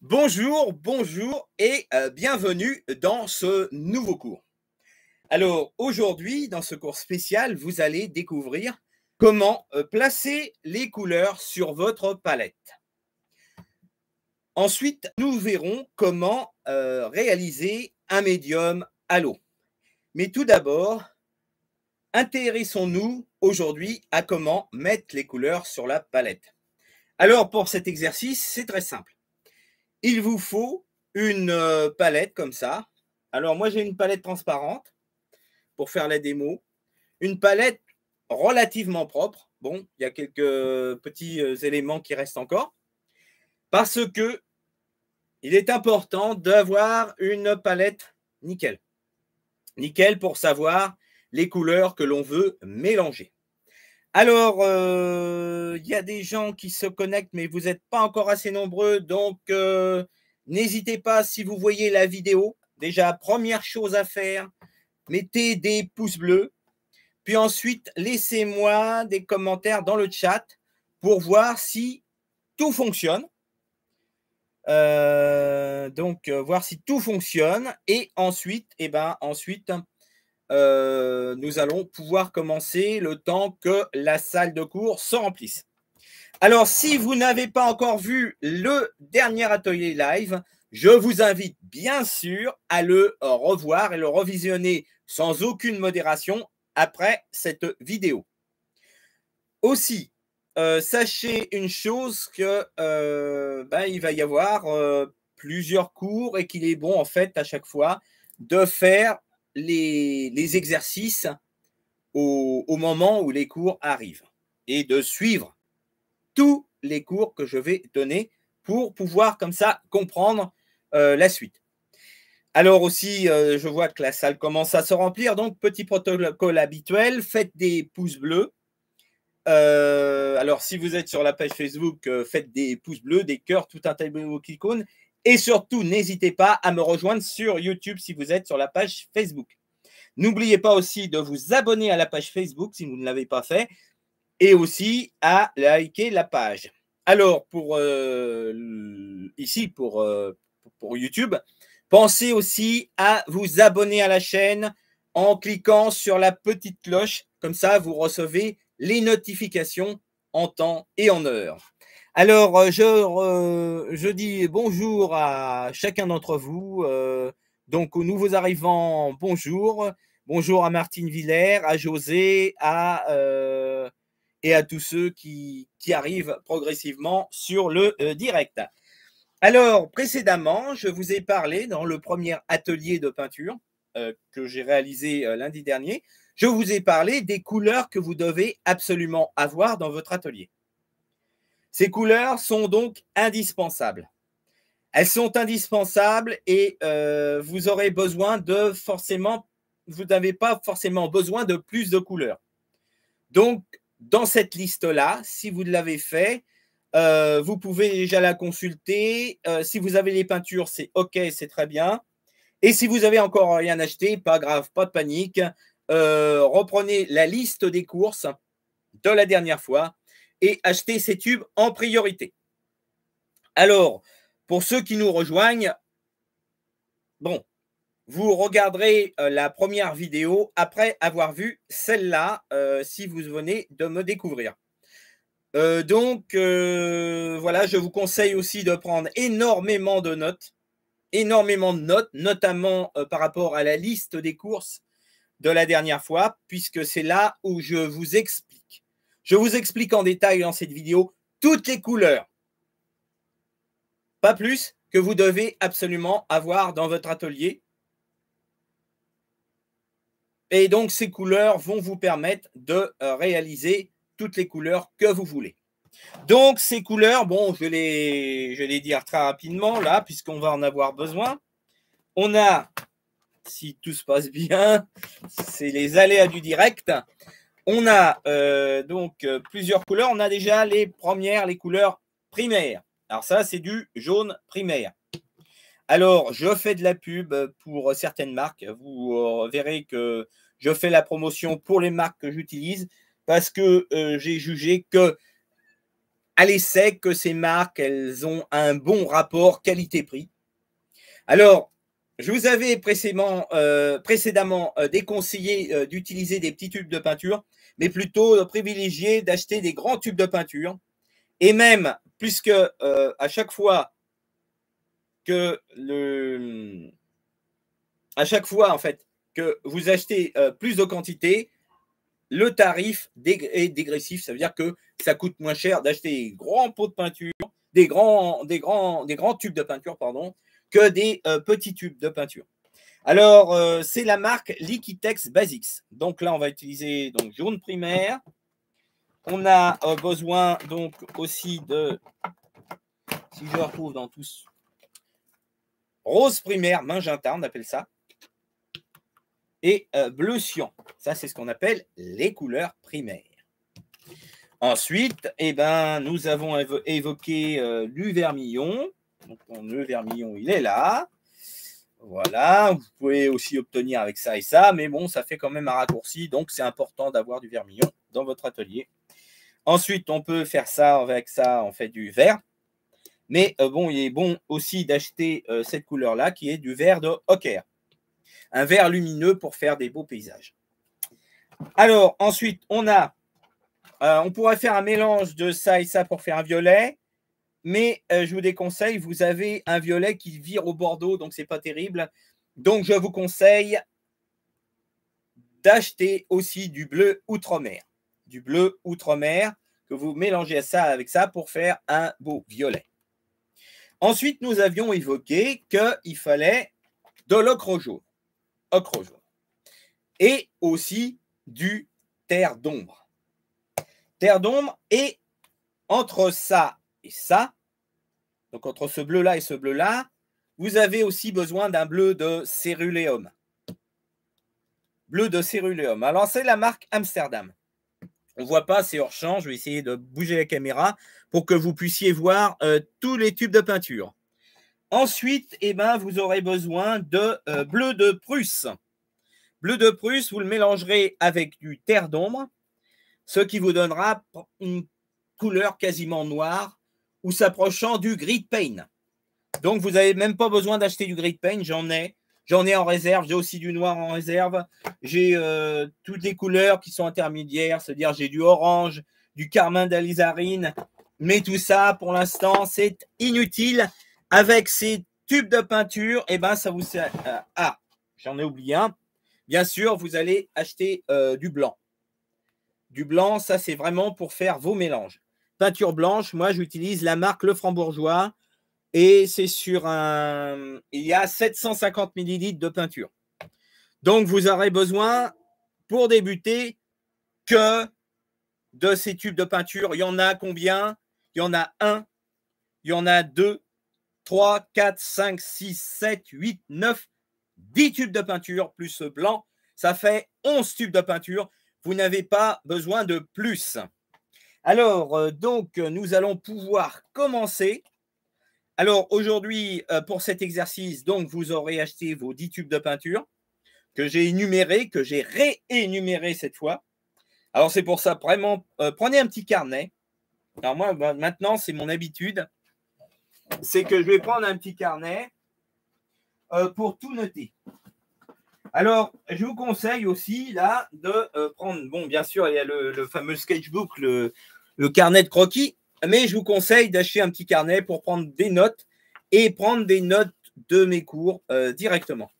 Bonjour, bonjour et bienvenue dans ce nouveau cours. Alors aujourd'hui, dans ce cours spécial, vous allez découvrir comment placer les couleurs sur votre palette. Ensuite, nous verrons comment réaliser un médium à l'eau. Mais tout d'abord, intéressons-nous aujourd'hui à comment mettre les couleurs sur la palette. Alors pour cet exercice, c'est très simple. Il vous faut une palette comme ça. Alors moi, j'ai une palette transparente pour faire la démo. Une palette relativement propre. Bon, il y a quelques petits éléments qui restent encore. Parce que il est important d'avoir une palette nickel. Nickel pour savoir les couleurs que l'on veut mélanger. Alors, y a des gens qui se connectent, mais vous n'êtes pas encore assez nombreux. Donc, n'hésitez pas, si vous voyez la vidéo, déjà, première chose à faire, mettez des pouces bleus. Puis ensuite, laissez-moi des commentaires dans le chat pour voir si tout fonctionne. Voir si tout fonctionne. Et ensuite, nous allons pouvoir commencer le temps que la salle de cours se remplisse. Alors, si vous n'avez pas encore vu le dernier atelier live, je vous invite bien sûr à le revoir et le revisionner sans aucune modération après cette vidéo. Aussi, sachez une chose que il va y avoir plusieurs cours et qu'il est bon en fait à chaque fois de faire les exercices au moment où les cours arrivent et de suivre tous les cours que je vais donner pour pouvoir comme ça comprendre la suite. Alors aussi, je vois que la salle commence à se remplir, donc petit protocole habituel, faites des pouces bleus. Alors si vous êtes sur la page Facebook, faites des pouces bleus, des cœurs, tout un tas de icônes. Et surtout, n'hésitez pas à me rejoindre sur YouTube si vous êtes sur la page Facebook. N'oubliez pas aussi de vous abonner à la page Facebook si vous ne l'avez pas fait et aussi à liker la page. Alors, pour YouTube, pensez aussi à vous abonner à la chaîne en cliquant sur la petite cloche. Comme ça, vous recevez les notifications en temps et en heure. Alors, je dis bonjour à chacun d'entre vous. Donc, aux nouveaux arrivants, bonjour. Bonjour à Martine Villers, à José, et à tous ceux qui arrivent progressivement sur le direct. Alors, précédemment, je vous ai parlé dans le premier atelier de peinture que j'ai réalisé lundi dernier. Je vous ai parlé des couleurs que vous devez absolument avoir dans votre atelier. Ces couleurs sont donc indispensables. Elles sont indispensables et vous aurez besoin de forcément, vous n'avez pas forcément besoin de plus de couleurs. Donc, dans cette liste-là, si vous l'avez fait, vous pouvez déjà la consulter. Si vous avez les peintures, c'est OK, c'est très bien. Et si vous n'avez encore rien acheté, pas grave, pas de panique. Reprenez la liste des courses de la dernière fois et acheter ces tubes en priorité. Alors, pour ceux qui nous rejoignent, bon, vous regarderez la première vidéo après avoir vu celle-là, si vous venez de me découvrir. Voilà, je vous conseille aussi de prendre énormément de notes, notamment par rapport à la liste des courses de la dernière fois, puisque c'est là où je vous explique. Je vous explique en détail dans cette vidéo toutes les couleurs, pas plus, que vous devez absolument avoir dans votre atelier. Et donc, ces couleurs vont vous permettre de réaliser toutes les couleurs que vous voulez. Donc, ces couleurs, bon, je vais les dire très rapidement là, puisqu'on va en avoir besoin. On a, si tout se passe bien, c'est les aléas du direct. On a plusieurs couleurs. On a déjà les couleurs primaires. Alors ça, c'est du jaune primaire. Alors, je fais de la pub pour certaines marques. Vous verrez que je fais la promotion pour les marques que j'utilise parce que j'ai jugé que à l'essai que ces marques, elles ont un bon rapport qualité-prix. Alors, je vous avais précédemment déconseillé d'utiliser des petits tubes de peinture, mais plutôt privilégié d'acheter des grands tubes de peinture. Et même, puisque à chaque fois que vous achetez plus de quantité, le tarif est dégressif. Ça veut dire que ça coûte moins cher d'acheter des grands pots de peinture, des grands tubes de peinture, pardon, que des petits tubes de peinture. Alors, c'est la marque Liquitex Basics. Donc là, on va utiliser donc jaune primaire. On a besoin donc aussi de, si je retrouve dans tous, rose primaire, magenta, on appelle ça, et bleu cyan. Ça, c'est ce qu'on appelle les couleurs primaires. Ensuite, eh ben, nous avons évoqué du vermillon. Donc, le vermillon, il est là. Voilà, vous pouvez aussi obtenir avec ça et ça, mais bon, ça fait quand même un raccourci, donc c'est important d'avoir du vermillon dans votre atelier. Ensuite, on peut faire ça avec ça, on fait du vert. Mais bon, il est bon aussi d'acheter cette couleur-là qui est du vert de Hocker. Un vert lumineux pour faire des beaux paysages. Alors, ensuite, on a, on pourrait faire un mélange de ça et ça pour faire un violet. Mais je vous déconseille, vous avez un violet qui vire au bordeaux, donc ce n'est pas terrible. Donc, je vous conseille d'acheter aussi du bleu outre-mer. Du bleu outre-mer que vous mélangez ça avec ça pour faire un beau violet. Ensuite, nous avions évoqué qu'il fallait de l'ocre jaune. Ocre jaune. Et aussi du terre d'ombre. Terre d'ombre et entre ça et ça, donc entre ce bleu-là et ce bleu-là, vous avez aussi besoin d'un bleu de céruléum. Bleu de céruléum. Alors, c'est la marque Amsterdam. On ne voit pas, c'est hors champ. Je vais essayer de bouger la caméra pour que vous puissiez voir tous les tubes de peinture. Ensuite, eh ben, vous aurez besoin de bleu de Prusse. Bleu de Prusse, vous le mélangerez avec du terre d'ombre, ce qui vous donnera une couleur quasiment noire, ou s'approchant du grid paint. Donc, vous n'avez même pas besoin d'acheter du grid paint. J'en ai en réserve. J'ai aussi du noir en réserve. J'ai toutes les couleurs qui sont intermédiaires, c'est-à-dire j'ai du orange, du carmin d'alizarine. Mais tout ça, pour l'instant, c'est inutile. Avec ces tubes de peinture, eh ben, ça vous sert. Ah, j'en ai oublié un. Bien sûr, vous allez acheter du blanc. Du blanc, ça, c'est vraiment pour faire vos mélanges. Peinture blanche, moi j'utilise la marque Le Bourgeois et c'est sur un. Il y a 750 ml de peinture. Donc vous aurez besoin pour débuter que de ces tubes de peinture. Il y en a combien? Il y en a un, il y en a deux, 3, 4, 5, 6, 7, 8, 9, 10 tubes de peinture plus ce blanc. Ça fait 11 tubes de peinture. Vous n'avez pas besoin de plus. Alors, donc, nous allons pouvoir commencer. Alors, aujourd'hui, pour cet exercice, donc, vous aurez acheté vos 10 tubes de peinture que j'ai énumérés, que j'ai réénumérés cette fois. Alors, c'est pour ça, vraiment, prenez un petit carnet. Alors, moi, maintenant, c'est mon habitude. C'est que je vais prendre un petit carnet pour tout noter. Alors, je vous conseille aussi, là, de prendre, bon, bien sûr, il y a le fameux sketchbook, le carnet de croquis, mais je vous conseille d'acheter un petit carnet pour prendre des notes et prendre des notes de mes cours directement.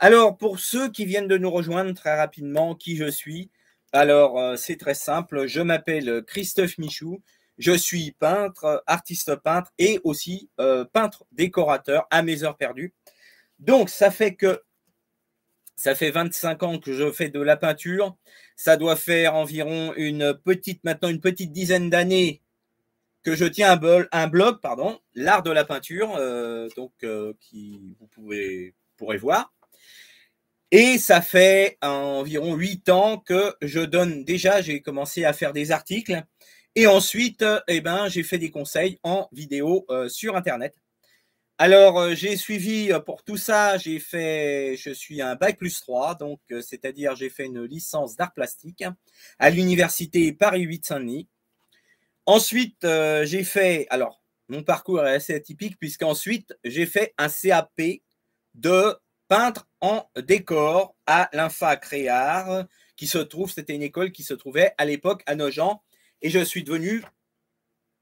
Alors, pour ceux qui viennent de nous rejoindre très rapidement, qui je suis, alors, c'est très simple, je m'appelle Christophe Michou, je suis peintre, artiste peintre et aussi peintre décorateur à mes heures perdues. Donc, ça fait que ça fait 25 ans que je fais de la peinture. Ça doit faire environ une petite dizaine d'années que je tiens un blog, pardon, l'art de la peinture, donc qui vous pourrez voir. Et ça fait environ 8 ans que je donne. Déjà, j'ai commencé à faire des articles et ensuite, eh ben, j'ai fait des conseils en vidéo sur Internet. Alors, j'ai suivi pour tout ça, je suis un bac plus 3, donc c'est-à-dire j'ai fait une licence d'art plastique à l'université Paris 8 Saint-Denis. Ensuite, j'ai fait… Alors, mon parcours est assez atypique puisqu'ensuite, j'ai fait un CAP de peintre en décor à l'Infa Créart qui se trouve… C'était une école qui se trouvait à l'époque à Nogent. Et je suis devenu,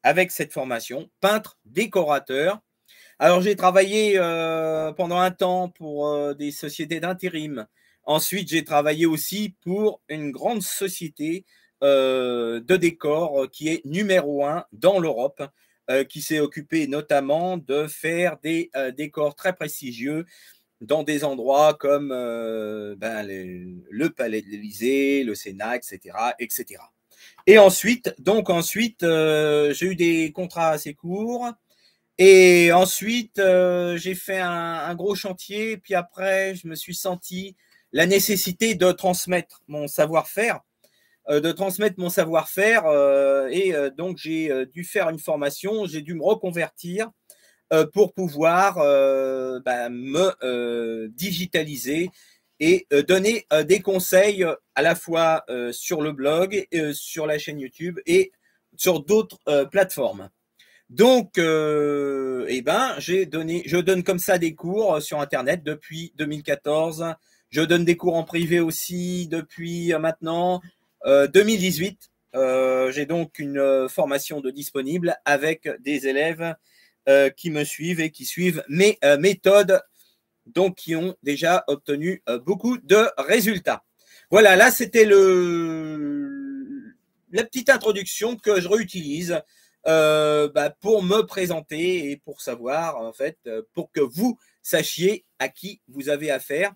avec cette formation, peintre décorateur. Alors, j'ai travaillé pendant un temps pour des sociétés d'intérim. Ensuite, j'ai travaillé aussi pour une grande société de décor qui est numéro 1 dans l'Europe, qui s'est occupée notamment de faire des décors très prestigieux dans des endroits comme le Palais de l'Élysée, le Sénat, etc., etc. Et ensuite, j'ai eu des contrats assez courts. Et ensuite, j'ai fait un gros chantier. Puis après, je me suis senti la nécessité de transmettre mon savoir-faire. Donc, j'ai dû faire une formation. J'ai dû me reconvertir pour pouvoir me digitaliser et donner des conseils à la fois sur le blog, sur la chaîne YouTube et sur d'autres plateformes. Donc, je donne comme ça des cours sur Internet depuis 2014. Je donne des cours en privé aussi depuis maintenant 2018. J'ai donc une formation de disponible avec des élèves qui me suivent et qui suivent mes méthodes, donc qui ont déjà obtenu beaucoup de résultats. Voilà, là, c'était la petite introduction que je réutilise pour me présenter et pour savoir, en fait, pour que vous sachiez à qui vous avez affaire.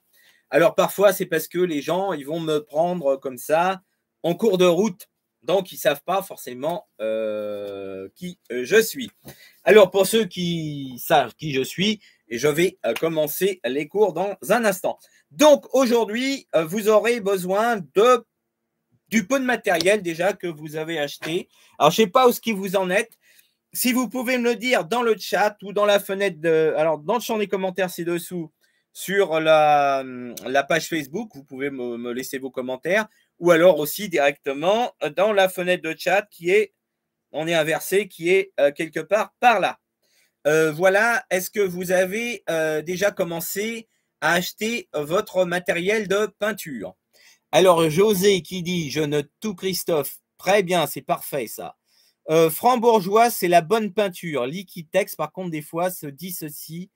Alors, parfois, c'est parce que les gens, ils vont me prendre comme ça en cours de route. Donc, ils ne savent pas forcément qui je suis. Alors, pour ceux qui savent qui je suis, je vais commencer les cours dans un instant. Donc, aujourd'hui, vous aurez besoin du peu de matériel déjà que vous avez acheté. Alors, je ne sais pas où ce qui vous en êtes. Si vous pouvez me le dire dans le chat ou dans la fenêtre, alors dans le champ des commentaires ci-dessous, sur la page Facebook, vous pouvez me laisser vos commentaires ou alors aussi directement dans la fenêtre de chat qui est, on est inversé, qui est quelque part par là. Voilà, est-ce que vous avez déjà commencé à acheter votre matériel de peinture? Alors, José qui dit « Je note tout, Christophe ». Très bien, c'est parfait ça. Franc Bourgeois, c'est la bonne peinture. Liquitex, par contre, des fois, se dissocie.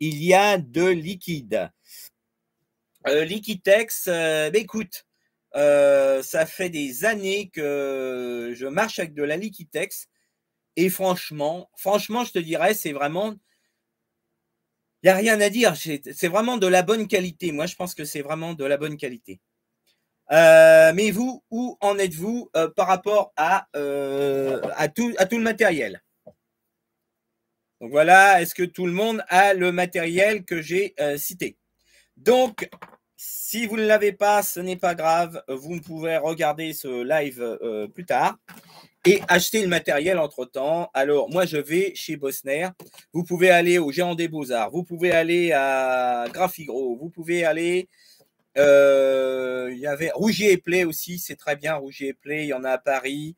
Il y a de liquide. Liquitex, écoute, ça fait des années que je marche avec de la Liquitex. Et franchement, je te dirais, c'est vraiment… Il n'y a rien à dire. C'est vraiment de la bonne qualité. Moi, je pense que c'est vraiment de la bonne qualité. Mais vous, où en êtes-vous par rapport à tout le matériel? Donc voilà, est-ce que tout le monde a le matériel que j'ai cité? Donc, si vous ne l'avez pas, ce n'est pas grave. Vous pouvez regarder ce live plus tard et acheter le matériel entre-temps. Alors, moi, je vais chez Bosner. Vous pouvez aller au Géant des Beaux-Arts. Vous pouvez aller à Graphigro. Vous pouvez aller… il y avait Rougier et Play aussi, c'est très bien. Rougier et Play, il y en a à Paris.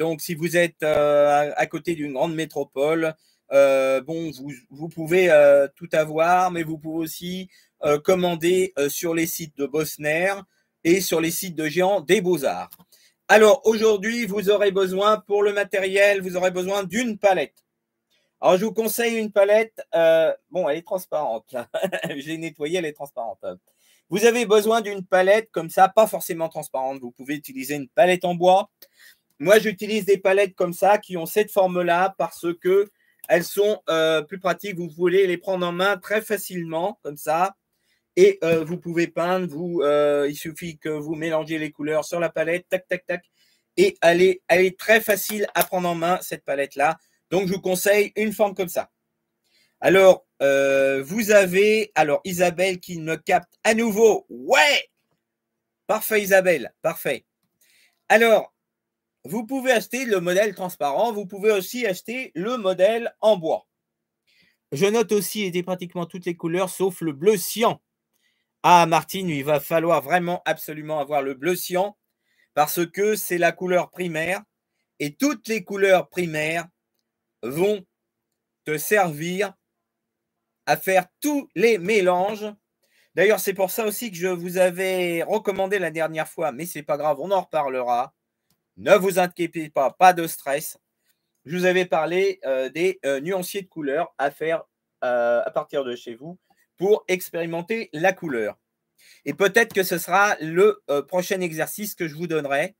Donc, si vous êtes à côté d'une grande métropole, vous pouvez tout avoir, mais vous pouvez aussi commander sur les sites de Bosner et sur les sites de Géants des Beaux-Arts. Alors, aujourd'hui, vous aurez besoin, pour le matériel, vous aurez besoin d'une palette. Alors, je vous conseille une palette. Bon, elle est transparente. Je l'ai nettoyée, elle est transparente. Vous avez besoin d'une palette comme ça, pas forcément transparente. Vous pouvez utiliser une palette en bois. Moi, j'utilise des palettes comme ça qui ont cette forme-là parce qu'elles sont plus pratiques. Vous pouvez les prendre en main très facilement comme ça et vous pouvez peindre. Il suffit que vous mélangez les couleurs sur la palette, tac, tac, tac. Et elle est très facile à prendre en main, cette palette-là. Donc, je vous conseille une forme comme ça. Alors, vous avez… Alors, Isabelle qui me capte à nouveau. Ouais! Parfait, Isabelle. Parfait. Alors, vous pouvez acheter le modèle transparent. Vous pouvez aussi acheter le modèle en bois. Je note aussi pratiquement toutes les couleurs, sauf le bleu cyan. Ah, Martine, il va falloir vraiment absolument avoir le bleu cyan parce que c'est la couleur primaire et toutes les couleurs primaires vont te servir à faire tous les mélanges. D'ailleurs, c'est pour ça aussi que je vous avais recommandé la dernière fois, mais c'est pas grave, on en reparlera. Ne vous inquiétez pas, pas de stress. Je vous avais parlé des nuanciers de couleurs à faire à partir de chez vous pour expérimenter la couleur. Et peut-être que ce sera le prochain exercice que je vous donnerai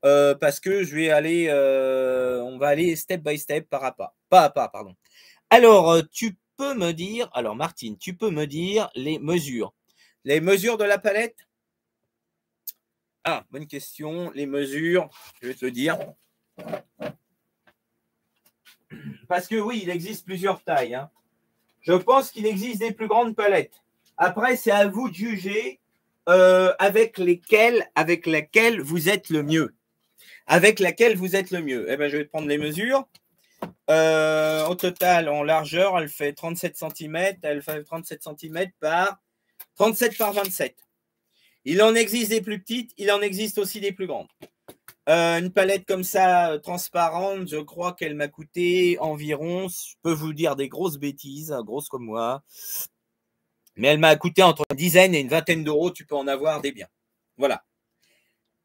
parce que je vais aller, on va aller step by step, pas à pas. Alors, tu peux me dire, alors Martine, tu peux me dire les mesures de la palette? Ah, bonne question, les mesures, je vais te le dire. Parce que oui, il existe plusieurs tailles. Hein. Je pense qu'il existe des plus grandes palettes. Après, c'est à vous de juger avec laquelle vous êtes le mieux. Avec laquelle vous êtes le mieux. Eh bien, je vais prendre les mesures. Au total, en largeur, elle fait 37 cm. Elle fait 37 cm par 37 par 27. Il en existe des plus petites. Il en existe aussi des plus grandes. Une palette comme ça, transparente, je crois qu'elle m'a coûté environ, je peux vous dire des grosses bêtises, grosses comme moi, mais elle m'a coûté entre une dizaine et une vingtaine d'euros, tu peux en avoir des biens. Voilà.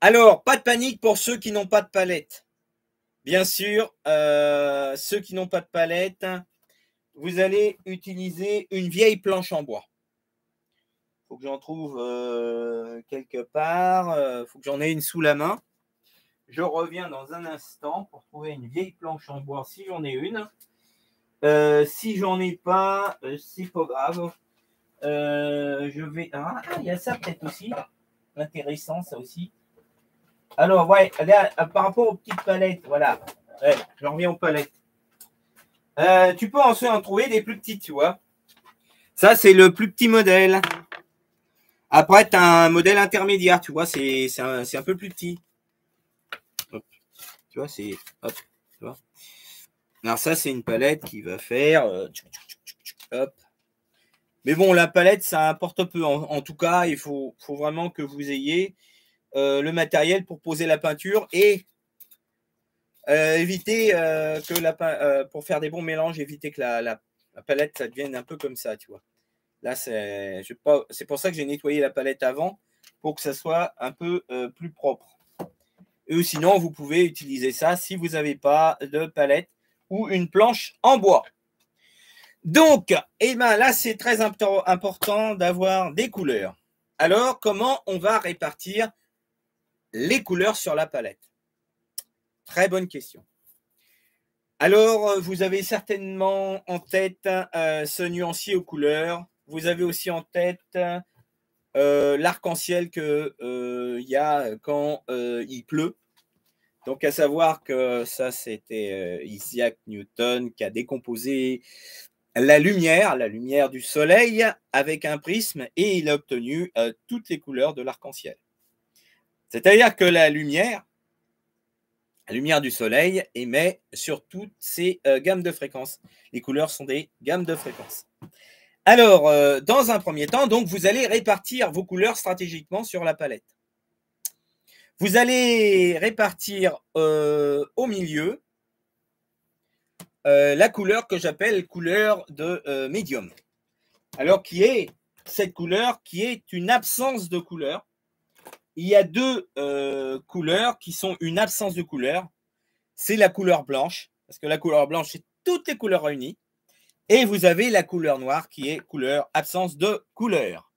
Alors, pas de panique pour ceux qui n'ont pas de palette. Bien sûr, ceux qui n'ont pas de palette, vous allez utiliser une vieille planche en bois. Il faut que j'en trouve quelque part, il faut que j'en aie une sous la main. Je reviens dans un instant pour trouver une vieille planche en bois si j'en ai une. Si j'en ai pas, c'est pas grave. Je vais. Ah, il y a ça peut-être aussi. Intéressant, ça aussi. Alors, ouais, là, par rapport aux petites palettes, voilà. Ouais, je reviens aux palettes. Tu peux ensuite en trouver des plus petites, tu vois. Ça, c'est le plus petit modèle. Après, tu as un modèle intermédiaire, tu vois, c'est un peu plus petit. Tu vois, c'est. Hop, tu vois. Alors, ça, c'est une palette qui va faire. Hop. Mais bon, la palette, ça importe peu. En tout cas, il faut vraiment que vous ayez le matériel pour poser la peinture et éviter que la. Pour faire des bons mélanges, éviter que la palette, ça devienne un peu comme ça, tu vois. Là, c'est pour ça que j'ai nettoyé la palette avant, pour que ça soit un peu plus propre. Et sinon, vous pouvez utiliser ça si vous n'avez pas de palette ou une planche en bois. Donc, eh ben là, c'est très important d'avoir des couleurs. Alors, comment on va répartir les couleurs sur la palette? Très bonne question. Alors, vous avez certainement en tête ce nuancier aux couleurs. Vous avez aussi en tête... l'arc-en-ciel qu'il y a quand il pleut. Donc, à savoir que ça, c'était Isaac Newton qui a décomposé la lumière du soleil avec un prisme et il a obtenu toutes les couleurs de l'arc-en-ciel. C'est-à-dire que la lumière du soleil émet sur toutes ces gammes de fréquences. Les couleurs sont des gammes de fréquences. Alors, dans un premier temps, donc, vous allez répartir vos couleurs stratégiquement sur la palette. Vous allez répartir au milieu la couleur que j'appelle couleur de médium. Alors, qui est cette couleur qui est une absence de couleur. Il y a deux couleurs qui sont une absence de couleur. C'est la couleur blanche, parce que la couleur blanche, c'est toutes les couleurs réunies. Et vous avez la couleur noire qui est couleur absence de couleur.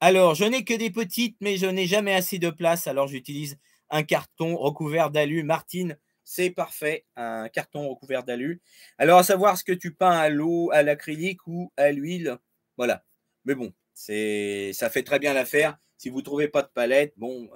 Alors, je n'ai que des petites, mais je n'ai jamais assez de place. Alors, j'utilise un carton recouvert d'alu. Martine, c'est parfait, un carton recouvert d'alu. Alors, à savoir ce que tu peins à l'eau, à l'acrylique ou à l'huile. Voilà. Mais bon, ça fait très bien l'affaire. Si vous ne trouvez pas de palette, bon,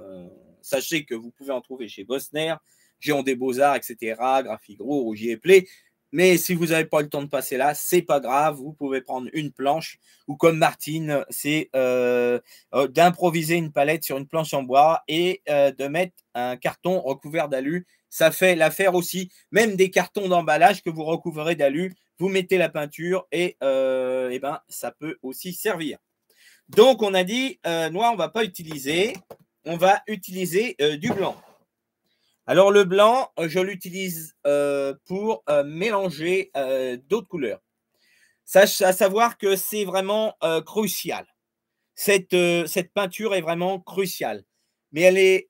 sachez que vous pouvez en trouver chez Bosner, Géant des Beaux-Arts, etc., Graphigro, Rougier et Play. Mais si vous n'avez pas le temps de passer là, c'est pas grave. Vous pouvez prendre une planche ou comme Martine, c'est d'improviser une palette sur une planche en bois et de mettre un carton recouvert d'alu. Ça fait l'affaire aussi. Même des cartons d'emballage que vous recouvrez d'alu, vous mettez la peinture et ben, ça peut aussi servir. Donc, on a dit noir, on ne va pas utiliser. On va utiliser du blanc. Alors le blanc, je l'utilise pour mélanger d'autres couleurs. À savoir que c'est vraiment crucial. Cette peinture est vraiment cruciale. Mais elle n'est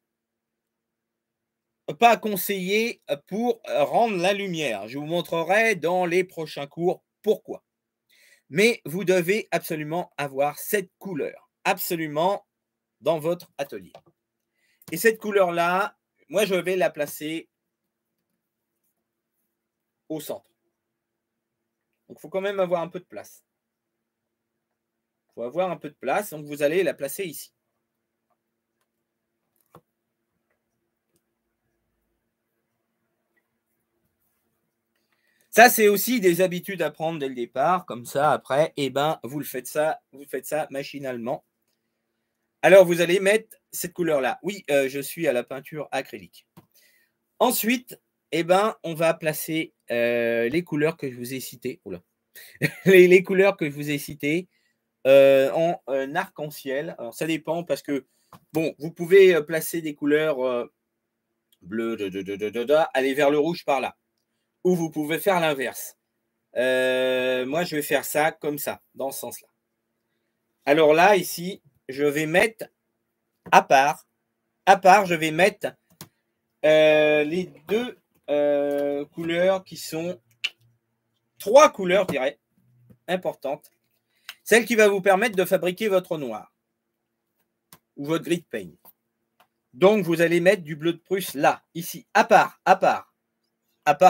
pas conseillée pour rendre la lumière. Je vous montrerai dans les prochains cours pourquoi. Mais vous devez absolument avoir cette couleur, absolument dans votre atelier. Et cette couleur-là, moi, je vais la placer au centre. Donc, il faut quand même avoir un peu de place. Il faut avoir un peu de place. Donc, vous allez la placer ici. Ça, c'est aussi des habitudes à prendre dès le départ. Comme ça, après, eh ben, vous faites ça machinalement. Alors, vous allez mettre cette couleur-là. Oui, je suis à la peinture acrylique. Ensuite, eh ben, on va placer les couleurs que je vous ai citées. Oula. les couleurs que je vous ai citées en arc-en-ciel. Alors, ça dépend parce que, bon, vous pouvez placer des couleurs bleues, aller vers le rouge par là. Ou vous pouvez faire l'inverse. Moi, je vais faire ça comme ça, dans ce sens-là. Alors là, ici, je vais mettre à part, je vais mettre les deux couleurs qui sont trois couleurs, je dirais, importantes. Celle qui va vous permettre de fabriquer votre noir ou votre gris de peigne. Donc, vous allez mettre du bleu de Prusse là, ici, à part,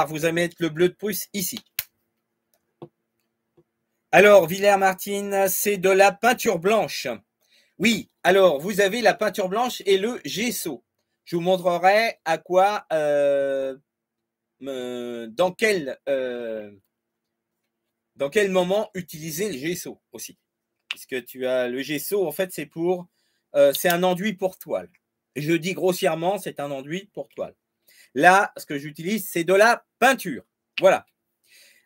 vous allez mettre le bleu de Prusse ici. Alors, Villers-Martine, c'est de la peinture blanche. Oui, alors vous avez la peinture blanche et le gesso. Je vous montrerai à quoi, dans quel moment utiliser le gesso aussi. Puisque tu as le gesso, en fait, c'est un enduit pour toile. Je dis grossièrement, c'est un enduit pour toile. Là, ce que j'utilise, c'est de la peinture. Voilà.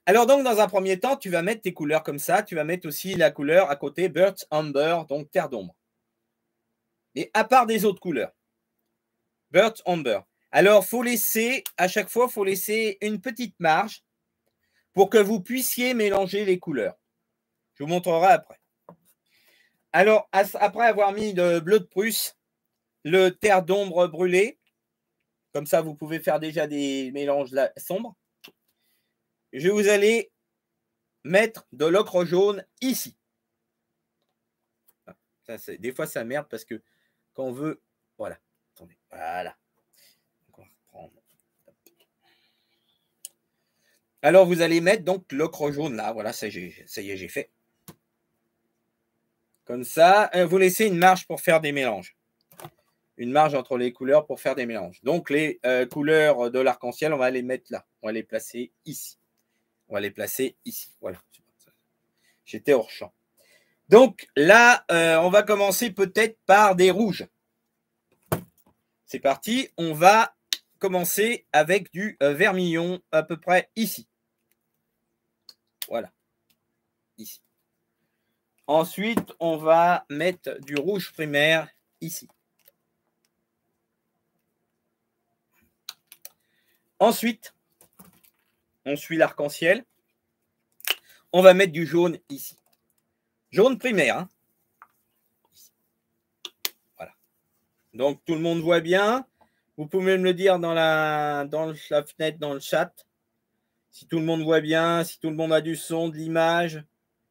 Alors donc, dans un premier temps, tu vas mettre tes couleurs comme ça. Tu vas mettre aussi la couleur à côté, Birch Amber, donc terre d'ombre. Mais à part des autres couleurs, Birch Amber. Alors, faut laisser, à chaque fois, il faut laisser une petite marge pour que vous puissiez mélanger les couleurs. Je vous montrerai après. Alors, après avoir mis le bleu de Prusse, le terre d'ombre brûlé, comme ça, vous pouvez faire déjà des mélanges sombres. Je vous allez mettre de l'ocre jaune ici. Ça, des fois, ça merde parce que quand on veut... Voilà. Attendez. Voilà. Donc, on va reprendre. Alors, vous allez mettre donc l'ocre jaune là. Voilà, ça y est, j'ai fait. Comme ça, vous laissez une marge pour faire des mélanges. Une marge entre les couleurs pour faire des mélanges. Donc, les couleurs de l'arc-en-ciel, on va les mettre là. On va les placer ici. Voilà. J'étais hors champ. Donc là, on va commencer peut-être par des rouges. C'est parti. On va commencer avec du vermillon à peu près ici. Voilà. Ici. Ensuite, on va mettre du rouge primaire ici. Ensuite, on suit l'arc-en-ciel. On va mettre du jaune ici. Jaune primaire. Hein. Voilà. Donc, tout le monde voit bien. Vous pouvez me le dire dans la fenêtre, dans le chat. Si tout le monde voit bien, si tout le monde a du son, de l'image,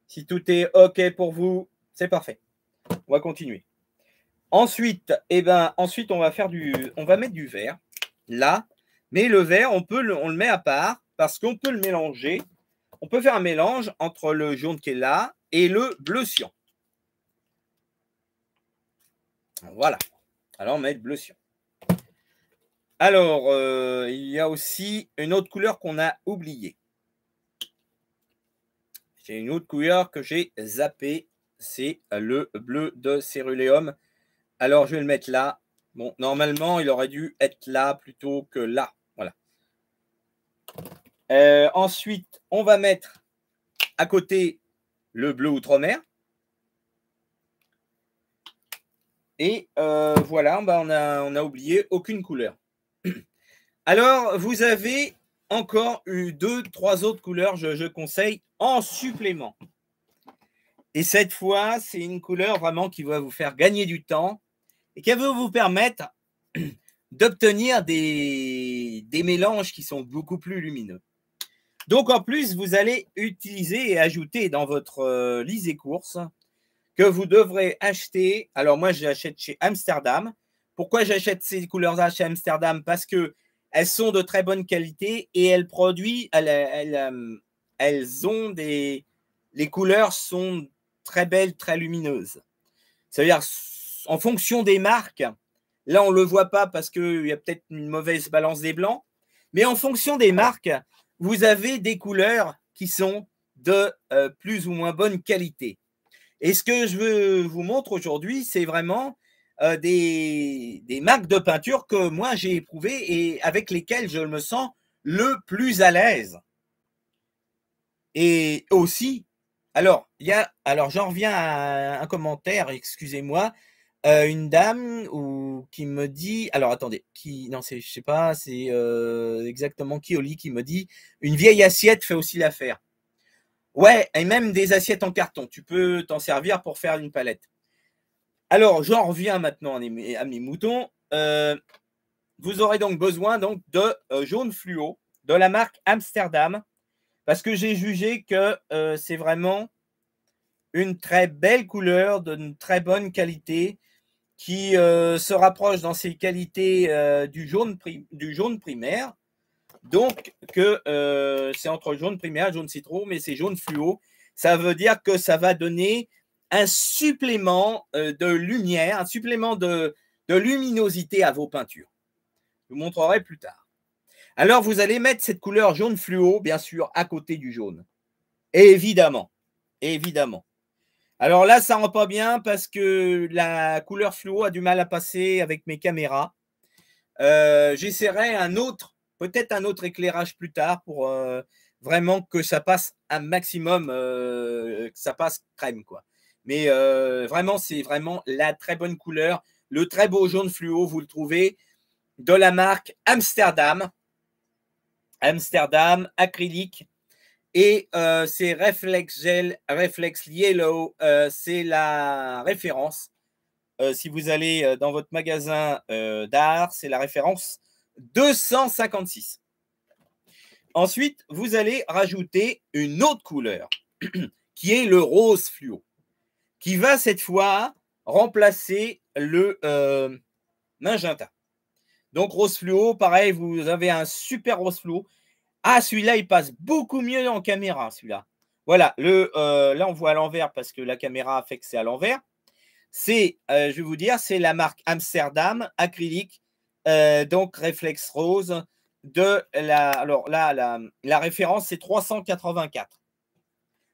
si tout est OK pour vous, c'est parfait. On va continuer. Ensuite, ensuite on va faire mettre du vert. Là. Mais le vert, on le met à part parce qu'on peut le mélanger. On peut faire un mélange entre le jaune qui est là et le bleu cyan. Voilà. Alors, on met le bleu cyan. Alors, il y a aussi une autre couleur qu'on a oubliée. J'ai une autre couleur que j'ai zappée. C'est le bleu de céruléum. Alors, je vais le mettre là. Bon, normalement, il aurait dû être là plutôt que là. Ensuite, on va mettre à côté le bleu outre-mer. Et voilà, on n'a oublié aucune couleur. Alors, vous avez encore eu deux, trois autres couleurs, je conseille, en supplément. Et cette fois, c'est une couleur vraiment qui va vous faire gagner du temps et qui va vous permettre d'obtenir des mélanges qui sont beaucoup plus lumineux. Donc, en plus, vous allez utiliser et ajouter dans votre liste des courses que vous devrez acheter. Alors, moi, j'achète chez Amsterdam. Pourquoi j'achète ces couleurs-là chez Amsterdam? Parce qu'elles sont de très bonne qualité et elles ont des... Les couleurs sont très belles, très lumineuses. C'est-à-dire, en fonction des marques, là, on ne le voit pas parce qu'il y a peut-être une mauvaise balance des blancs, mais en fonction des marques, vous avez des couleurs qui sont de plus ou moins bonne qualité. Et ce que je vous montre aujourd'hui, c'est vraiment des marques de peinture que moi, j'ai éprouvées et avec lesquelles je me sens le plus à l'aise. Et aussi, alors, j'en reviens à un commentaire, excusez-moi, une dame qui me dit, alors attendez, non, je ne sais pas, c'est exactement Kioli qui me dit, une vieille assiette fait aussi l'affaire. Ouais, et même des assiettes en carton, tu peux t'en servir pour faire une palette. Alors, j'en reviens maintenant à mes moutons. Vous aurez donc besoin donc, de jaune fluo de la marque Amsterdam, parce que j'ai jugé que c'est vraiment une très belle couleur, d'une très bonne qualité, qui se rapproche dans ses qualités du jaune primaire. Donc, c'est entre jaune primaire, jaune citron, mais c'est jaune fluo. Ça veut dire que ça va donner un supplément de lumière, un supplément de luminosité à vos peintures. Je vous montrerai plus tard. Alors, vous allez mettre cette couleur jaune fluo, bien sûr, à côté du jaune. Évidemment, évidemment. Alors là, ça ne rend pas bien parce que la couleur fluo a du mal à passer avec mes caméras. J'essaierai peut-être un autre éclairage plus tard pour vraiment que ça passe un maximum, que ça passe crème, quoi. Mais vraiment, c'est vraiment la très bonne couleur. Le très beau jaune fluo, vous le trouvez de la marque Amsterdam. Amsterdam, acrylique, et c'est Reflex Gel, Reflex Yellow, c'est la référence. Si vous allez dans votre magasin d'art, c'est la référence 256. Ensuite, vous allez rajouter une autre couleur, qui est le rose fluo, qui va cette fois remplacer le magenta. Donc, rose fluo, pareil, vous avez un super rose fluo. Ah, celui-là, il passe beaucoup mieux en caméra, celui-là. Voilà, là, on voit à l'envers parce que la caméra fait que c'est à l'envers. C'est, je vais vous dire, c'est la marque Amsterdam, acrylique, donc Reflex Rose. Alors là, la référence, c'est 384.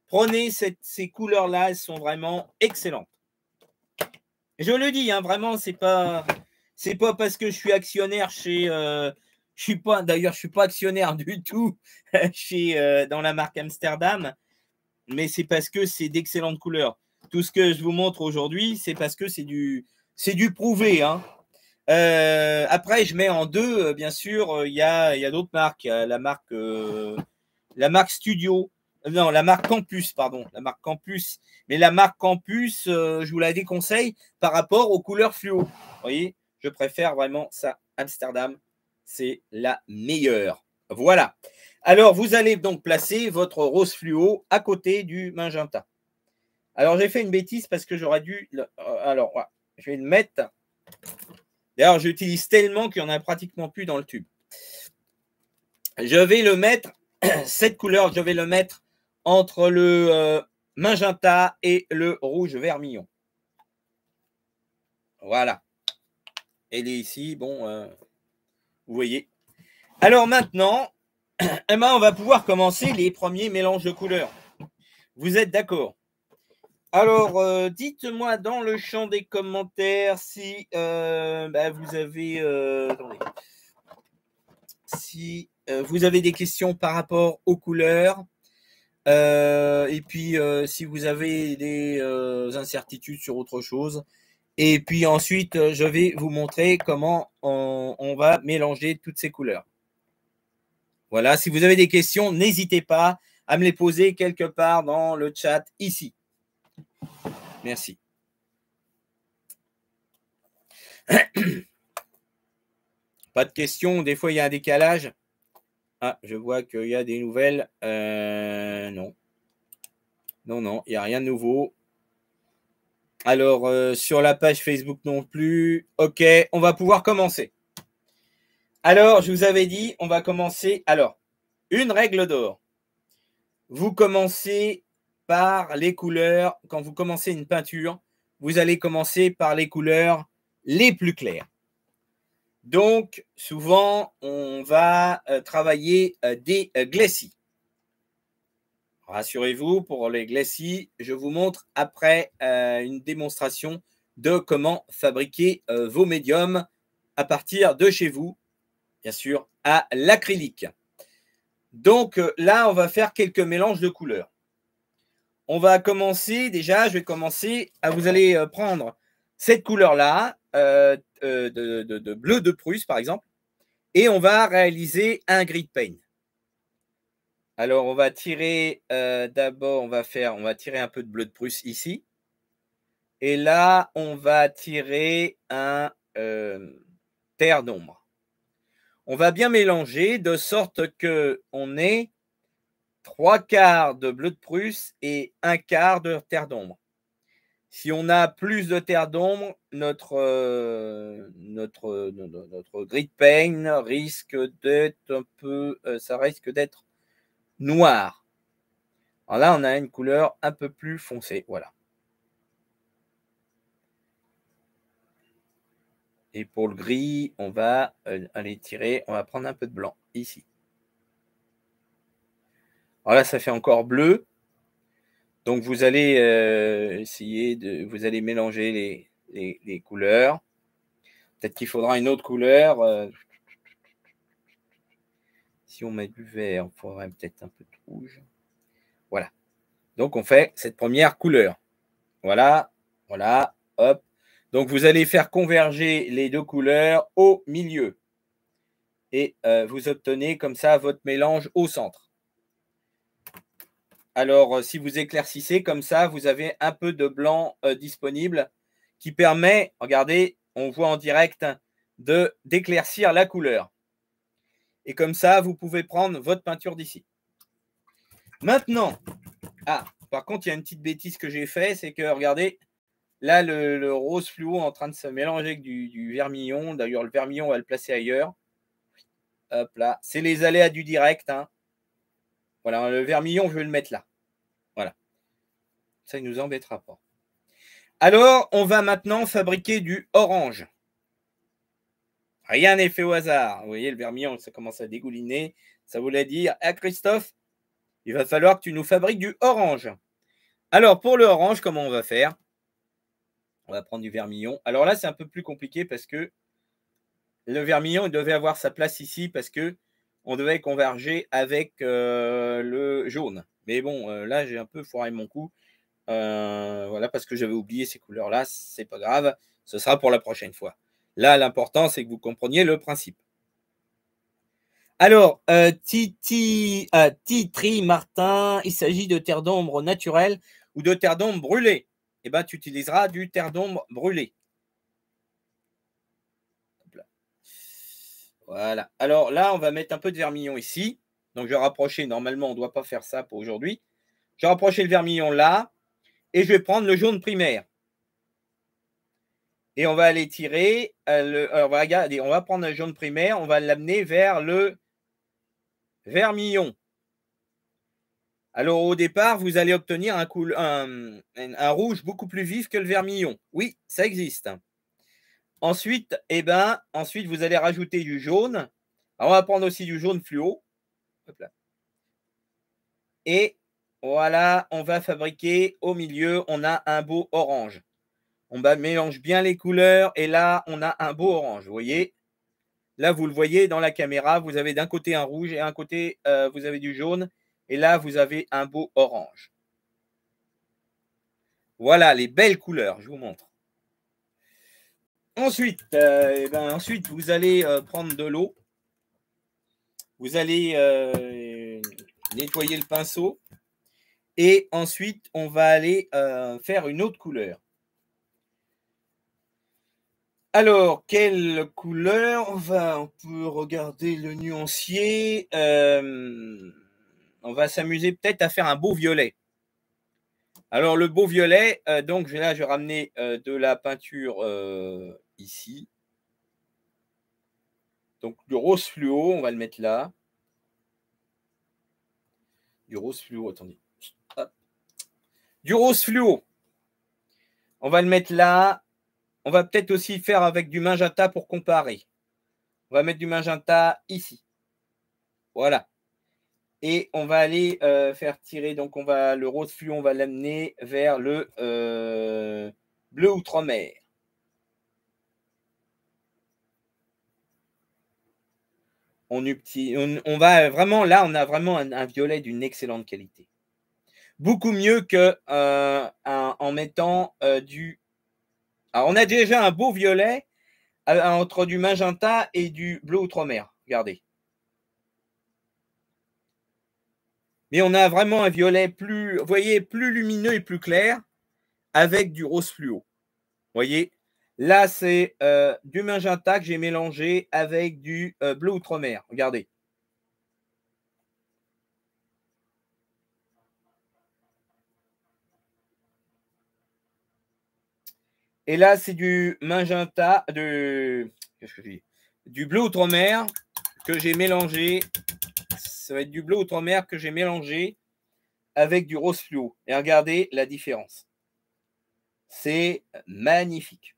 Prenez ces couleurs-là, elles sont vraiment excellentes. Je le dis, hein, vraiment, c'est pas... C'est pas parce que je suis actionnaire chez, d'ailleurs je suis pas actionnaire du tout chez dans la marque Amsterdam, mais c'est parce que c'est d'excellentes couleurs. Tout ce que je vous montre aujourd'hui, c'est parce que c'est du prouvé, hein. Après, je mets en deux, bien sûr, il y a d'autres marques, la marque Studio, non, la marque Campus, pardon, la marque Campus, mais la marque Campus, je vous la déconseille par rapport aux couleurs fluo, vous voyez. Je préfère vraiment ça. Amsterdam, c'est la meilleure. Voilà. Alors, vous allez donc placer votre rose fluo à côté du magenta. Alors, j'ai fait une bêtise parce que j'aurais dû... Alors, ouais, je vais le mettre. D'ailleurs, j'utilise tellement qu'il n'y en a pratiquement plus dans le tube. Je vais le mettre... Cette couleur, je vais le mettre entre le magenta et le rouge vermillon. Voilà. Elle est ici, bon, vous voyez. Alors maintenant, eh ben on va pouvoir commencer les premiers mélanges de couleurs. Vous êtes d'accord? Alors, dites-moi dans le champ des commentaires si vous avez si vous avez des questions par rapport aux couleurs. Et puis, si vous avez des incertitudes sur autre chose. Et puis ensuite, je vais vous montrer comment on va mélanger toutes ces couleurs. Voilà, si vous avez des questions, n'hésitez pas à me les poser quelque part dans le chat ici. Merci. Pas de questions, des fois il y a un décalage. Ah, je vois qu'il y a des nouvelles. Non. Non, non, il n'y a rien de nouveau. Alors, sur la page Facebook non plus. OK, on va pouvoir commencer. Alors, je vous avais dit, on va commencer. Alors, une règle d'or. Vous commencez par les couleurs. Quand vous commencez une peinture, vous allez commencer par les couleurs les plus claires. Donc, souvent, on va travailler des glacis. Rassurez-vous, pour les glacis, je vous montre après une démonstration de comment fabriquer vos médiums à partir de chez vous, bien sûr, à l'acrylique. Donc là, on va faire quelques mélanges de couleurs. On va commencer, déjà, je vais commencer, vous allez prendre cette couleur-là, de bleu de Prusse, par exemple, et on va réaliser un grid paint. Alors, on va tirer, d'abord, on va tirer un peu de bleu de Prusse ici. Et là, on va tirer un terre d'ombre. On va bien mélanger de sorte qu'on ait 3/4 de bleu de Prusse et 1/4 de terre d'ombre. Si on a plus de terre d'ombre, notre grid paint risque d'être un peu, ça risque d'être noir. Alors là, on a une couleur un peu plus foncée. Voilà. Et pour le gris, on va aller tirer, on va prendre un peu de blanc ici. Alors là, ça fait encore bleu. Donc, vous allez essayer de... Vous allez mélanger les couleurs. Peut-être qu'il faudra une autre couleur. Si on met du vert, on pourrait peut-être un peu de rouge. Voilà. Donc, on fait cette première couleur. Voilà. Voilà. Hop. Donc, vous allez faire converger les deux couleurs au milieu. Et vous obtenez comme ça votre mélange au centre. Alors, si vous éclaircissez comme ça, vous avez un peu de blanc disponible qui permet, regardez, on voit en direct, d'éclaircir la couleur. Et comme ça, vous pouvez prendre votre peinture d'ici. Maintenant, ah, par contre, il y a une petite bêtise que j'ai fait, c'est que, regardez, là, le rose fluo est en train de se mélanger avec du vermillon. D'ailleurs, le vermillon, on va le placer ailleurs. Hop là, c'est les aléas du direct. Hein. Voilà, le vermillon, je vais le mettre là. Voilà. Ça, il ne nous embêtera pas. Alors, on va maintenant fabriquer du orange. Rien n'est fait au hasard. Vous voyez, le vermillon, ça commence à dégouliner. Ça voulait dire, ah Christophe, il va falloir que tu nous fabriques du orange. Alors, pour le orange, comment on va faire? On va prendre du vermillon. Alors là, c'est un peu plus compliqué parce que le vermillon, il devait avoir sa place ici parce que on devait converger avec le jaune. Mais bon, là, j'ai un peu foiré mon coup. Voilà, parce que j'avais oublié ces couleurs-là. C'est pas grave. Ce sera pour la prochaine fois. Là, l'important, c'est que vous compreniez le principe. Alors, Titri Martin, il s'agit de terre d'ombre naturelle ou de terre d'ombre brûlée. Eh bien, tu utiliseras du terre d'ombre brûlée. Voilà. Alors là, on va mettre un peu de vermillon ici. Donc, je vais rapprocher. Normalement, on ne doit pas faire ça pour aujourd'hui. Je vais rapprocher le vermillon là. Et je vais prendre le jaune primaire. Et on va aller tirer, on va prendre un jaune primaire, on va l'amener vers le vermillon. Alors au départ, vous allez obtenir un rouge beaucoup plus vif que le vermillon. Oui, ça existe. Ensuite, eh ben, ensuite vous allez rajouter du jaune. Alors, on va prendre aussi du jaune fluo. Hop là. Et voilà, on va fabriquer au milieu, on a un beau orange. On mélange bien les couleurs et là, on a un beau orange, vous voyez. Là, vous le voyez dans la caméra, vous avez d'un côté un rouge et d'un côté, vous avez du jaune. Et là, vous avez un beau orange. Voilà les belles couleurs, je vous montre. Ensuite, vous allez prendre de l'eau. Vous allez nettoyer le pinceau et ensuite, on va aller faire une autre couleur. Alors, quelle couleur? On peut regarder le nuancier. On va s'amuser peut-être à faire un beau violet. Alors, le beau violet, donc là, je vais ramener de la peinture ici. Donc, du rose fluo, on va le mettre là. Du rose fluo, attendez. Hop. Du rose fluo. On va le mettre là. On va peut-être aussi faire avec du magenta pour comparer. On va mettre du magenta ici. Voilà. Et on va aller faire tirer. Donc, on va le rose fluo, on va l'amener vers le bleu outre-mer. On va vraiment, là, on a vraiment un violet d'une excellente qualité. Beaucoup mieux que en mettant du... Alors, on a déjà un beau violet entre du magenta et du bleu outre-mer. Regardez. Mais on a vraiment un violet plus, vous voyez, plus lumineux et plus clair avec du rose fluo. Vous voyez, là, c'est du magenta que j'ai mélangé avec du bleu outre-mer. Regardez. Et là, c'est du magenta, du bleu outre-mer que j'ai mélangé. Ça va être du bleu outre-mer que j'ai mélangé avec du rose fluo. Et regardez la différence. C'est magnifique.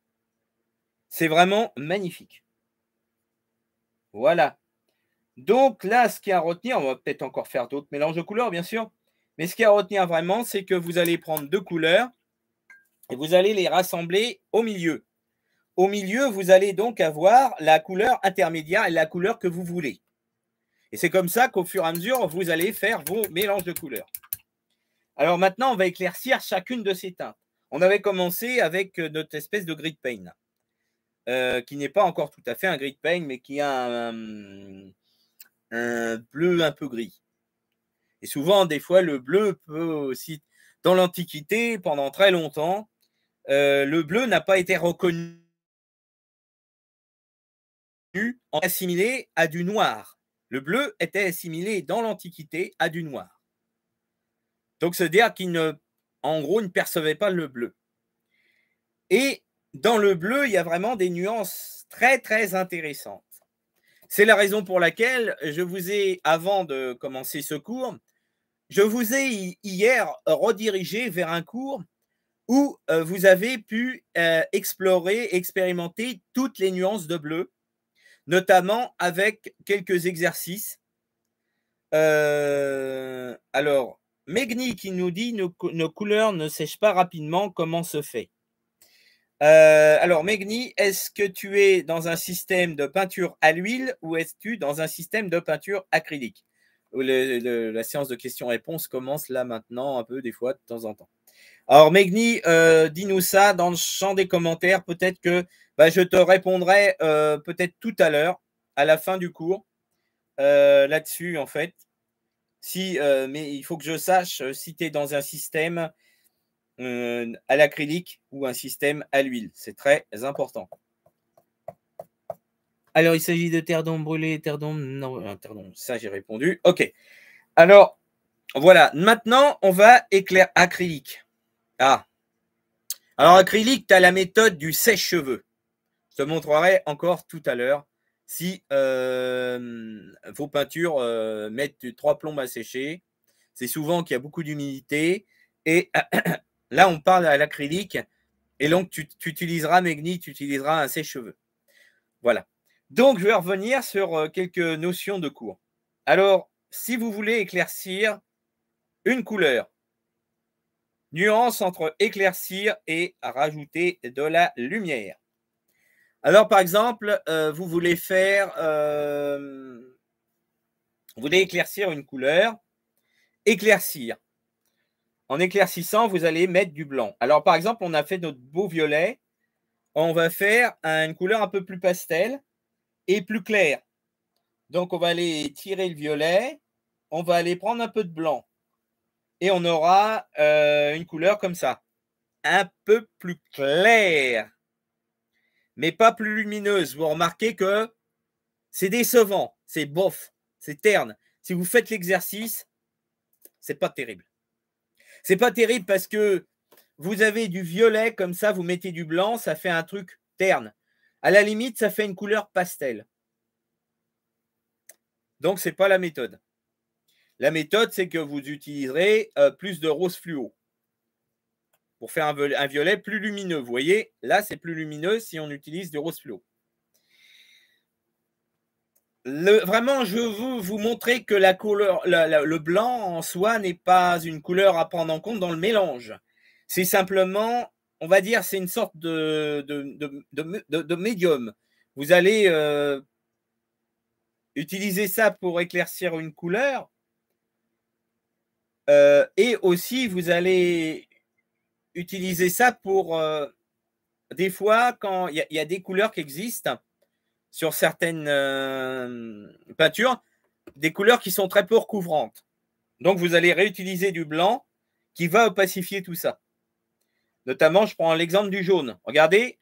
C'est vraiment magnifique. Voilà. Donc là, ce qu'il y a à retenir, on va peut-être encore faire d'autres mélanges de couleurs, bien sûr. Mais ce qu'il y a à retenir vraiment, c'est que vous allez prendre deux couleurs. Et vous allez les rassembler au milieu. Au milieu, vous allez donc avoir la couleur intermédiaire et la couleur que vous voulez. Et c'est comme ça qu'au fur et à mesure, vous allez faire vos mélanges de couleurs. Alors maintenant, on va éclaircir chacune de ces teintes. On avait commencé avec notre espèce de grid paint, qui n'est pas encore tout à fait un grid paint, mais qui a un bleu un peu gris. Et souvent, des fois, le bleu peut aussi... Dans l'Antiquité, pendant très longtemps, le bleu n'a pas été reconnu, assimilé à du noir. Le bleu était assimilé dans l'Antiquité à du noir. Donc, c'est-à-dire qu'en gros, il ne percevait pas le bleu. Et dans le bleu, il y a vraiment des nuances très, très intéressantes. C'est la raison pour laquelle je vous ai, avant de commencer ce cours, je vous ai hier redirigé vers un cours où vous avez pu explorer, expérimenter toutes les nuances de bleu, notamment avec quelques exercices. Alors, Megni qui nous dit « Nos couleurs ne sèchent pas rapidement, comment se fait ?» Alors, Megni, est-ce que tu es dans un système de peinture à l'huile ou es-tu dans un système de peinture acrylique ? La séance de questions-réponses commence là maintenant un peu des fois de temps en temps. Alors Megni, dis-nous ça dans le champ des commentaires. Peut-être que je te répondrai peut-être tout à l'heure, à la fin du cours, là-dessus en fait. Mais il faut que je sache si tu es dans un système à l'acrylique ou un système à l'huile. C'est très important. Alors, il s'agit de terre d'ombre brûlée, terre d'ombre... Non, terre d'ombre, ça, j'ai répondu. OK. Alors, voilà. Maintenant, on va éclairer acrylique. Ah. Alors, acrylique, tu as la méthode du sèche-cheveux. Je te montrerai encore tout à l'heure si vos peintures mettent 3 plombes à sécher. C'est souvent qu'il y a beaucoup d'humidité. Et là, on parle à l'acrylique. Et donc, tu utiliseras, Megni, tu utiliseras un sèche-cheveux. Voilà. Donc, je vais revenir sur quelques notions de cours. Alors, si vous voulez éclaircir une couleur, nuance entre éclaircir et rajouter de la lumière. Alors, par exemple, vous voulez faire, vous voulez éclaircir une couleur, éclaircir. En éclaircissant, vous allez mettre du blanc. Alors, par exemple, on a fait notre beau violet. On va faire une couleur un peu plus pastel. Et plus clair. Donc, on va aller tirer le violet. On va aller prendre un peu de blanc. Et on aura une couleur comme ça. Un peu plus claire. Mais pas plus lumineuse. Vous remarquez que c'est décevant. C'est bof. C'est terne. Si vous faites l'exercice, c'est pas terrible. C'est pas terrible parce que vous avez du violet comme ça, vous mettez du blanc, ça fait un truc terne. À la limite, ça fait une couleur pastel. Donc, ce n'est pas la méthode. La méthode, c'est que vous utiliserez plus de rose fluo pour faire un violet plus lumineux. Vous voyez, là, c'est plus lumineux si on utilise du rose fluo. Vraiment, je veux vous montrer que la couleur, le blanc en soi n'est pas une couleur à prendre en compte dans le mélange. C'est simplement, on va dire, c'est une sorte de médium. Vous allez utiliser ça pour éclaircir une couleur. Et aussi, vous allez utiliser ça pour, des fois, quand il y a des couleurs qui existent sur certaines peintures, des couleurs qui sont très peu recouvrantes. Donc, vous allez réutiliser du blanc qui va opacifier tout ça. Notamment, je prends l'exemple du jaune. Regardez,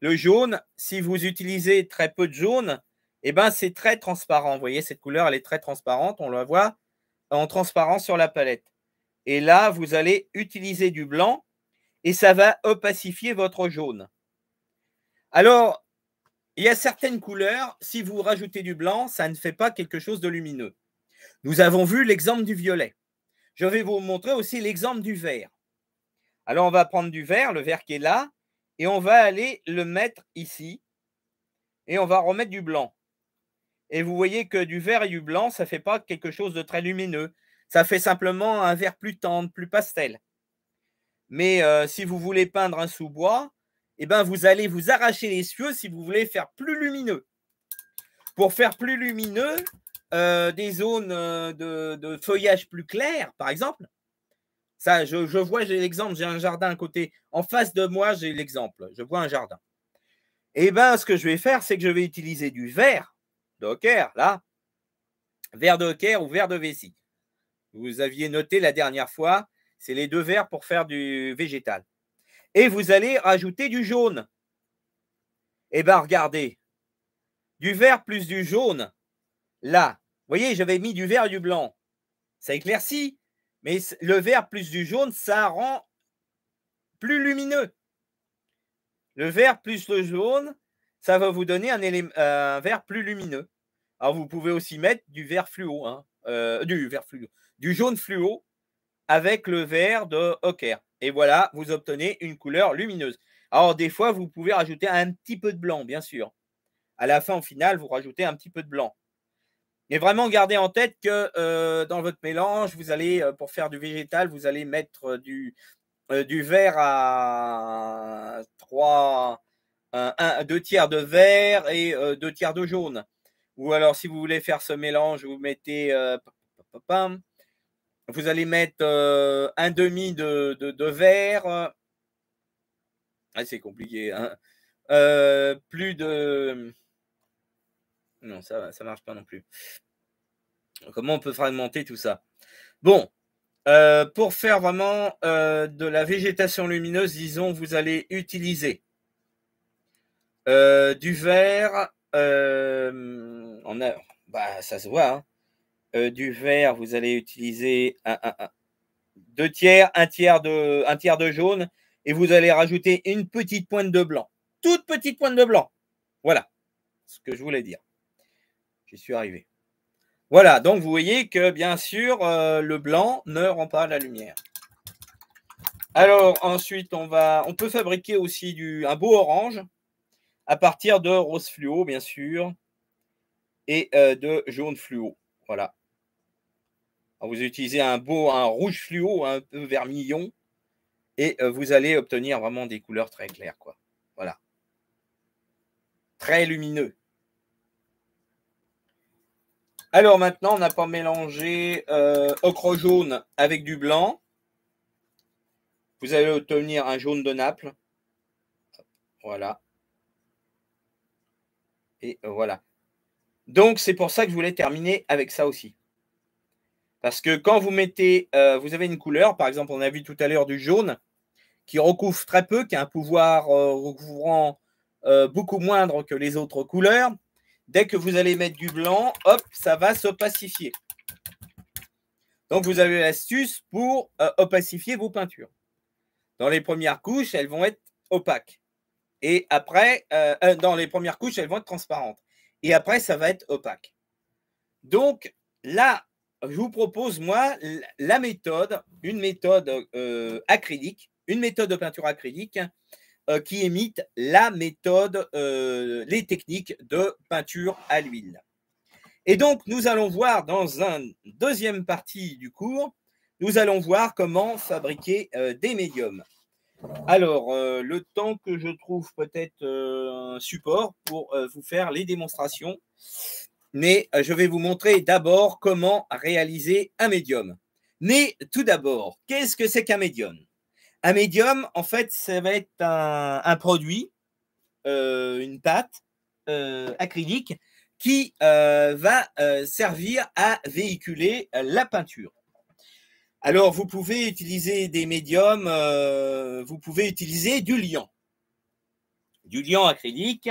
le jaune, si vous utilisez très peu de jaune, eh ben, c'est très transparent. Vous voyez, cette couleur, elle est très transparente. On la voit en transparence sur la palette. Et là, vous allez utiliser du blanc et ça va opacifier votre jaune. Alors, il y a certaines couleurs, si vous rajoutez du blanc, ça ne fait pas quelque chose de lumineux. Nous avons vu l'exemple du violet. Je vais vous montrer aussi l'exemple du vert. Alors, on va prendre du vert, le vert qui est là, et on va aller le mettre ici. Et on va remettre du blanc. Et vous voyez que du vert et du blanc, ça ne fait pas quelque chose de très lumineux. Ça fait simplement un vert plus tendre, plus pastel. Mais si vous voulez peindre un sous-bois, eh ben, vous allez vous arracher les cieux si vous voulez faire plus lumineux. Pour faire plus lumineux, des zones de feuillage plus clair, par exemple. Ça, je vois, j'ai l'exemple, j'ai un jardin à côté. En face de moi, j'ai l'exemple. Je vois un jardin. Eh bien, ce que je vais faire, c'est que je vais utiliser du vert de hocker, là. Vert de hocker ou vert de vessie. Vous aviez noté la dernière fois, c'est les deux verts pour faire du végétal. Et vous allez rajouter du jaune. Eh bien, regardez. Du vert plus du jaune, là. Vous voyez, j'avais mis du vert et du blanc. Ça éclaircit, mais le vert plus du jaune, ça rend plus lumineux. Le vert plus le jaune, ça va vous donner un vert plus lumineux. Alors, vous pouvez aussi mettre du vert fluo, hein, du jaune fluo avec le vert de hocker. Et voilà, vous obtenez une couleur lumineuse. Alors, des fois, vous pouvez rajouter un petit peu de blanc, bien sûr. À la fin, au final, vous rajoutez un petit peu de blanc. Mais vraiment, gardez en tête que dans votre mélange, vous allez, pour faire du végétal, vous allez mettre du vert à 2 tiers de vert et 2 tiers de jaune. Ou alors, si vous voulez faire ce mélange, vous mettez, vous allez mettre un demi de vert. Ah, c'est compliqué. Hein. Plus de... Non, ça ne marche pas non plus. Comment on peut fragmenter tout ça? Bon. Pour faire vraiment de la végétation lumineuse, disons, vous allez utiliser du vert. Ça se voit. Hein. Du vert, vous allez utiliser 2 tiers, 1 tiers de jaune. Et vous allez rajouter une petite pointe de blanc. Toute petite pointe de blanc. Voilà ce que je voulais dire. J'y suis arrivé. Voilà, donc vous voyez que, bien sûr, le blanc ne rend pas la lumière. Alors, ensuite, on peut fabriquer aussi un beau orange à partir de rose fluo, bien sûr, et de jaune fluo. Voilà. Alors, vous utilisez un rouge fluo, un peu vermillon, et vous allez obtenir vraiment des couleurs très claires, quoi. Voilà. Très lumineux. Alors maintenant, on n'a pas mélangé ocre jaune avec du blanc. Vous allez obtenir un jaune de Naples. Voilà. Et voilà. Donc, c'est pour ça que je voulais terminer avec ça aussi. Parce que quand vous mettez, vous avez une couleur, par exemple, on a vu tout à l'heure du jaune, qui recouvre très peu, qui a un pouvoir recouvrant beaucoup moindre que les autres couleurs. Dès que vous allez mettre du blanc, hop, ça va s'opacifier. Donc, vous avez l'astuce pour opacifier vos peintures. Dans les premières couches, elles vont être opaques. Et après, dans les premières couches, elles vont être transparentes. Et après, ça va être opaque. Donc, là, je vous propose, moi, la méthode, une méthode acrylique, une méthode de peinture acrylique qui imite la méthode, les techniques de peinture à l'huile. Et donc, nous allons voir dans une deuxième partie du cours, nous allons voir comment fabriquer des médiums. Alors, le temps que je trouve peut-être un support pour vous faire les démonstrations, mais je vais vous montrer d'abord comment réaliser un médium. Mais tout d'abord, qu'est-ce que c'est qu'un médium? Un médium, en fait, ça va être un produit, une pâte acrylique qui va servir à véhiculer la peinture. Alors, vous pouvez utiliser des médiums, vous pouvez utiliser du liant acrylique.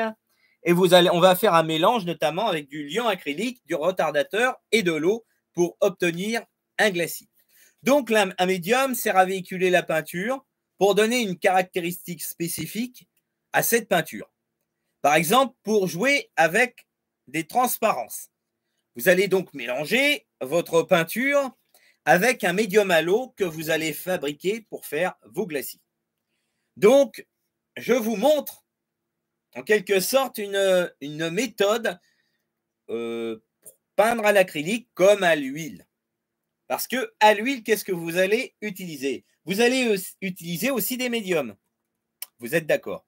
Et vous allez, on va faire un mélange notamment avec du liant acrylique, du retardateur et de l'eau pour obtenir un glacis. Donc, un médium sert à véhiculer la peinture pour donner une caractéristique spécifique à cette peinture. Par exemple, pour jouer avec des transparences. Vous allez donc mélanger votre peinture avec un médium à l'eau que vous allez fabriquer pour faire vos glacis. Donc, je vous montre en quelque sorte une méthode pour peindre à l'acrylique comme à l'huile. Parce que à l'huile, qu'est-ce que vous allez utiliser? Vous allez utiliser aussi des médiums. Vous êtes d'accord?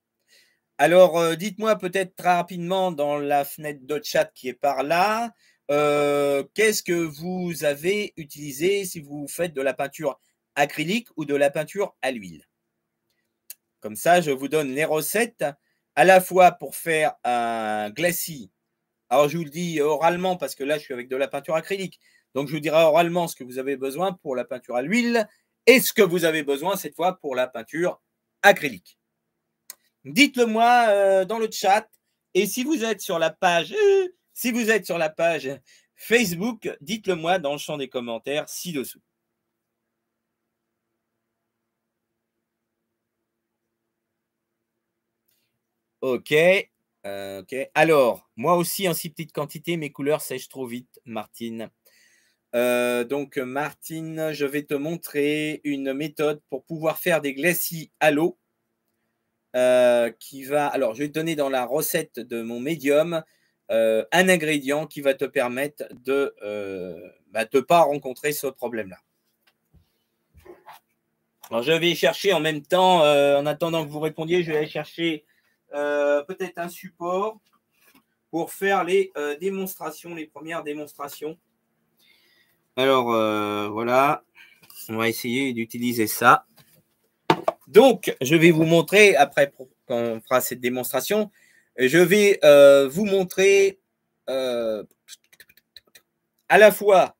Alors, dites-moi peut-être très rapidement dans la fenêtre de chat qui est par là, qu'est-ce que vous avez utilisé si vous faites de la peinture acrylique ou de la peinture à l'huile? Comme ça, je vous donne les recettes à la fois pour faire un glacis. Alors, je vous le dis oralement parce que là, je suis avec de la peinture acrylique. Donc, je vous dirai oralement ce que vous avez besoin pour la peinture à l'huile et ce que vous avez besoin cette fois pour la peinture acrylique. Dites-le-moi dans le chat. Et si vous êtes sur la page, Facebook, dites-le-moi dans le champ des commentaires ci-dessous. Ok. Alors, moi aussi en si petite quantité, mes couleurs sèchent trop vite, Martine. Donc, Martine, je vais te montrer une méthode pour pouvoir faire des glacis à l'eau qui va… Alors, je vais te donner dans la recette de mon médium un ingrédient qui va te permettre de ne pas rencontrer ce problème-là. Alors, je vais chercher en même temps, en attendant que vous répondiez, je vais aller chercher peut-être un support pour faire les démonstrations, les premières démonstrations. Alors, voilà, on va essayer d'utiliser ça. Donc, je vais vous montrer, après, quand on fera cette démonstration, je vais vous montrer à la fois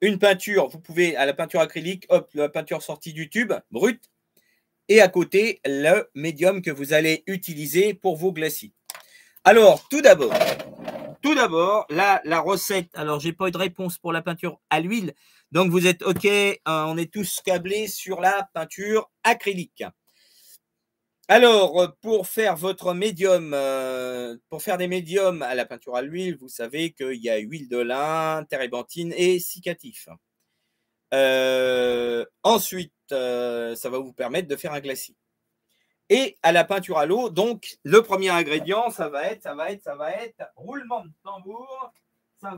une peinture, vous pouvez, à la peinture acrylique, hop, la peinture sortie du tube, brute, et à côté, le médium que vous allez utiliser pour vos glacis. Alors, tout d'abord, là, la recette. Alors, j'ai pas eu de réponse pour la peinture à l'huile. Donc, vous êtes OK. On est tous câblés sur la peinture acrylique. Alors, pour faire votre médium, pour faire des médiums à la peinture à l'huile, vous savez qu'il y a huile de lin, térébenthine et cicatif. Ensuite, ça va vous permettre de faire un glacis. Et à la peinture à l'eau, donc, le premier ingrédient, ça va être roulement de tambour, de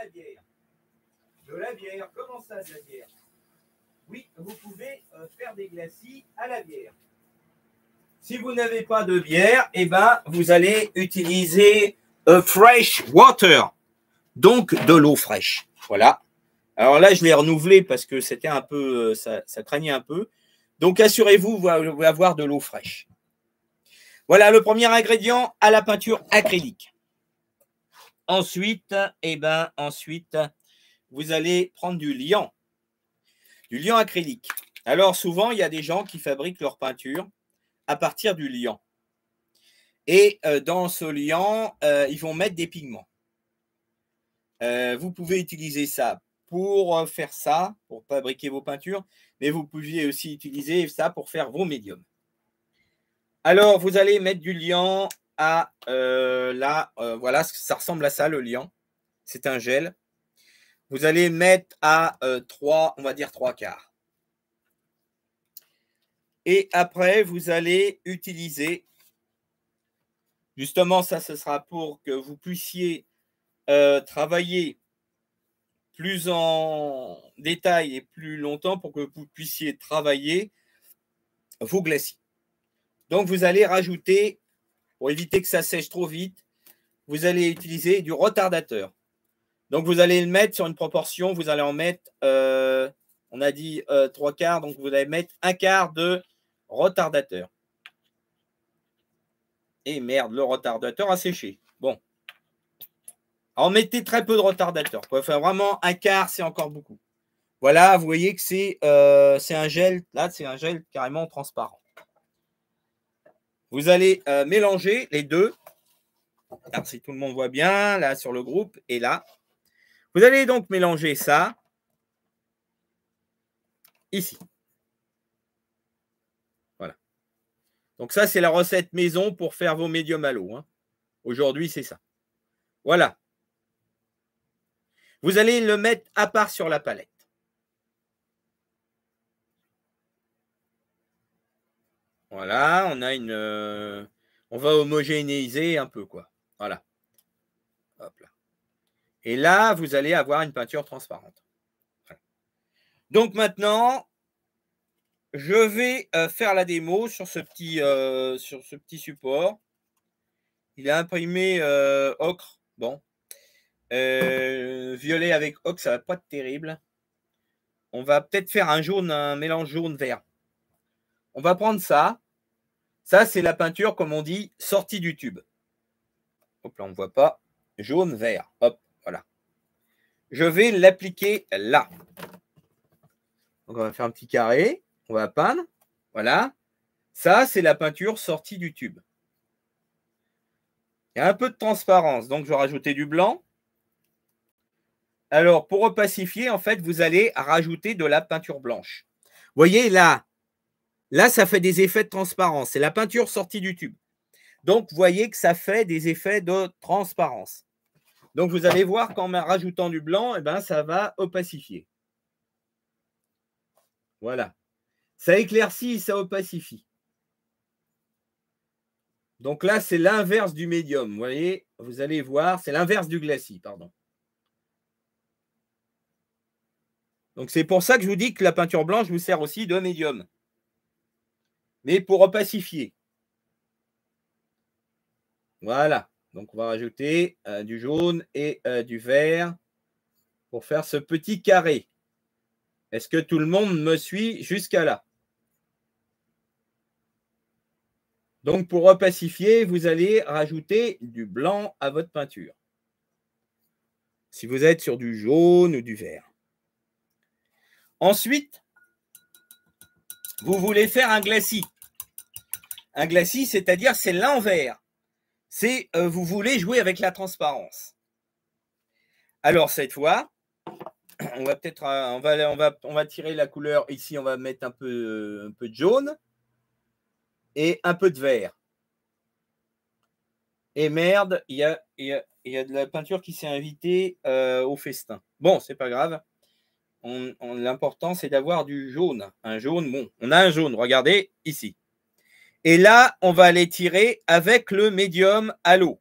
la bière. Comment ça, de la bière? Oui, vous pouvez faire des glacis à la bière. Si vous n'avez pas de bière, eh ben, vous allez utiliser fresh water, donc de l'eau fraîche. Voilà. Alors là, je l'ai renouvelé parce que c'était un peu, ça craignait un peu. Donc, assurez-vous d'avoir de l'eau fraîche. Voilà le premier ingrédient à la peinture acrylique. Ensuite, vous allez prendre du liant acrylique. Alors souvent, il y a des gens qui fabriquent leur peinture à partir du liant. Et dans ce liant, ils vont mettre des pigments. Vous pouvez utiliser ça pour faire ça, pour fabriquer vos peintures, mais vous pouviez aussi utiliser ça pour faire vos médiums. Alors, vous allez mettre du liant à voilà, ça ressemble à ça, le liant. C'est un gel. Vous allez mettre à 3, on va dire 3/4. Et après, vous allez utiliser, justement, ça, ce sera pour que vous puissiez travailler plus en détail et plus longtemps pour que vous puissiez travailler vos glacis. Donc, vous allez rajouter, pour éviter que ça sèche trop vite, vous allez utiliser du retardateur. Donc, vous allez le mettre sur une proportion, vous allez en mettre, on a dit 3/4, donc vous allez mettre 1/4 de retardateur. Et merde, le retardateur a séché. Bon. Alors, mettez très peu de retardateur. Enfin, vraiment, 1/4, c'est encore beaucoup. Voilà, vous voyez que c'est un gel, là, c'est un gel carrément transparent. Vous allez mélanger les deux. Alors, si tout le monde voit bien, là, sur le groupe, et là. Vous allez donc mélanger ça ici. Voilà. Donc ça, c'est la recette maison pour faire vos médiums à l'eau. Hein. Aujourd'hui, c'est ça. Voilà. Vous allez le mettre à part sur la palette. Voilà, on a une. On va homogénéiser un peu, quoi. Voilà. Hop là. Et là, vous allez avoir une peinture transparente. Voilà. Donc maintenant, je vais faire la démo sur ce petit support. Il est imprimé ocre. Bon. Violet avec ocre, ça ne va pas être terrible. On va peut-être faire un jaune, un mélange jaune-vert. On va prendre ça. Ça, c'est la peinture, comme on dit, sortie du tube. Hop là, on ne voit pas. Jaune-vert. Hop. Je vais l'appliquer là. Donc, on va faire un petit carré. On va peindre. Voilà. Ça, c'est la peinture sortie du tube. Il y a un peu de transparence. Donc, je vais rajouter du blanc. Alors, pour opacifier, en fait, vous allez rajouter de la peinture blanche. Vous voyez, là, ça fait des effets de transparence. C'est la peinture sortie du tube. Donc, vous voyez que ça fait des effets de transparence. Donc, vous allez voir qu'en rajoutant du blanc, eh ben, ça va opacifier. Voilà. Ça éclaircit, ça opacifie. Donc là, c'est l'inverse du médium. Vous voyez, vous allez voir, c'est l'inverse du glacis, pardon. Donc, c'est pour ça que je vous dis que la peinture blanche vous sert aussi de médium. Mais pour opacifier. Voilà. Donc, on va rajouter du jaune et du vert pour faire ce petit carré. Est-ce que tout le monde me suit jusqu'à là? Donc, pour opacifier, vous allez rajouter du blanc à votre peinture. Si vous êtes sur du jaune ou du vert. Ensuite, vous voulez faire un glacis. Un glacis, c'est-à-dire c'est l'envers. C'est vous voulez jouer avec la transparence. Alors cette fois, on va peut-être on va tirer la couleur ici, on va mettre un peu de jaune et un peu de vert. Et merde, il y a de la peinture qui s'est invitée au festin. Bon, c'est pas grave. L'important, c'est d'avoir du jaune. Un jaune, bon, on a un jaune, regardez ici. Et là, on va les tirer avec le médium à l'eau.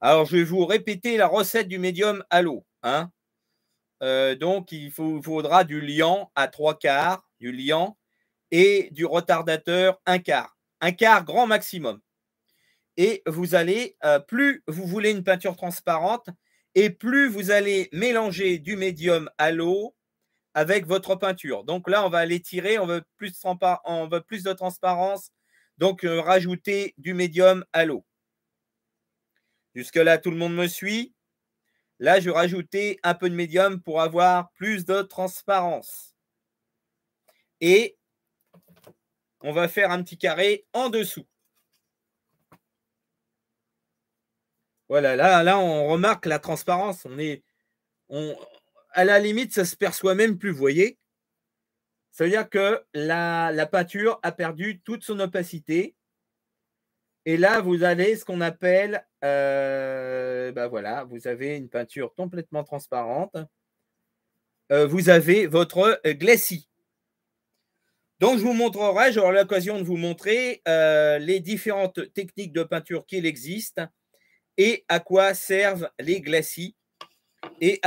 Alors, je vais vous répéter la recette du médium à l'eau. Hein. Donc, il faudra du liant à 3/4, du liant et du retardateur 1/4. 1/4 grand maximum. Et vous allez, plus vous voulez une peinture transparente et plus vous allez mélanger du médium à l'eau avec votre peinture. Donc là, on va aller tirer, on veut plus de transparence, donc rajouter du médium à l'eau. Jusque-là, tout le monde me suit. Là, je rajoutais un peu de médium pour avoir plus de transparence. Et on va faire un petit carré en dessous. Voilà, là on remarque la transparence. À la limite, ça se perçoit même plus, vous voyez. Ça veut dire que la peinture a perdu toute son opacité. Et là, vous avez ce qu'on appelle, vous avez une peinture complètement transparente. Vous avez votre glacis. Donc, je vous montrerai, j'aurai l'occasion de vous montrer les différentes techniques de peinture qu'il existe et à quoi servent les glacis et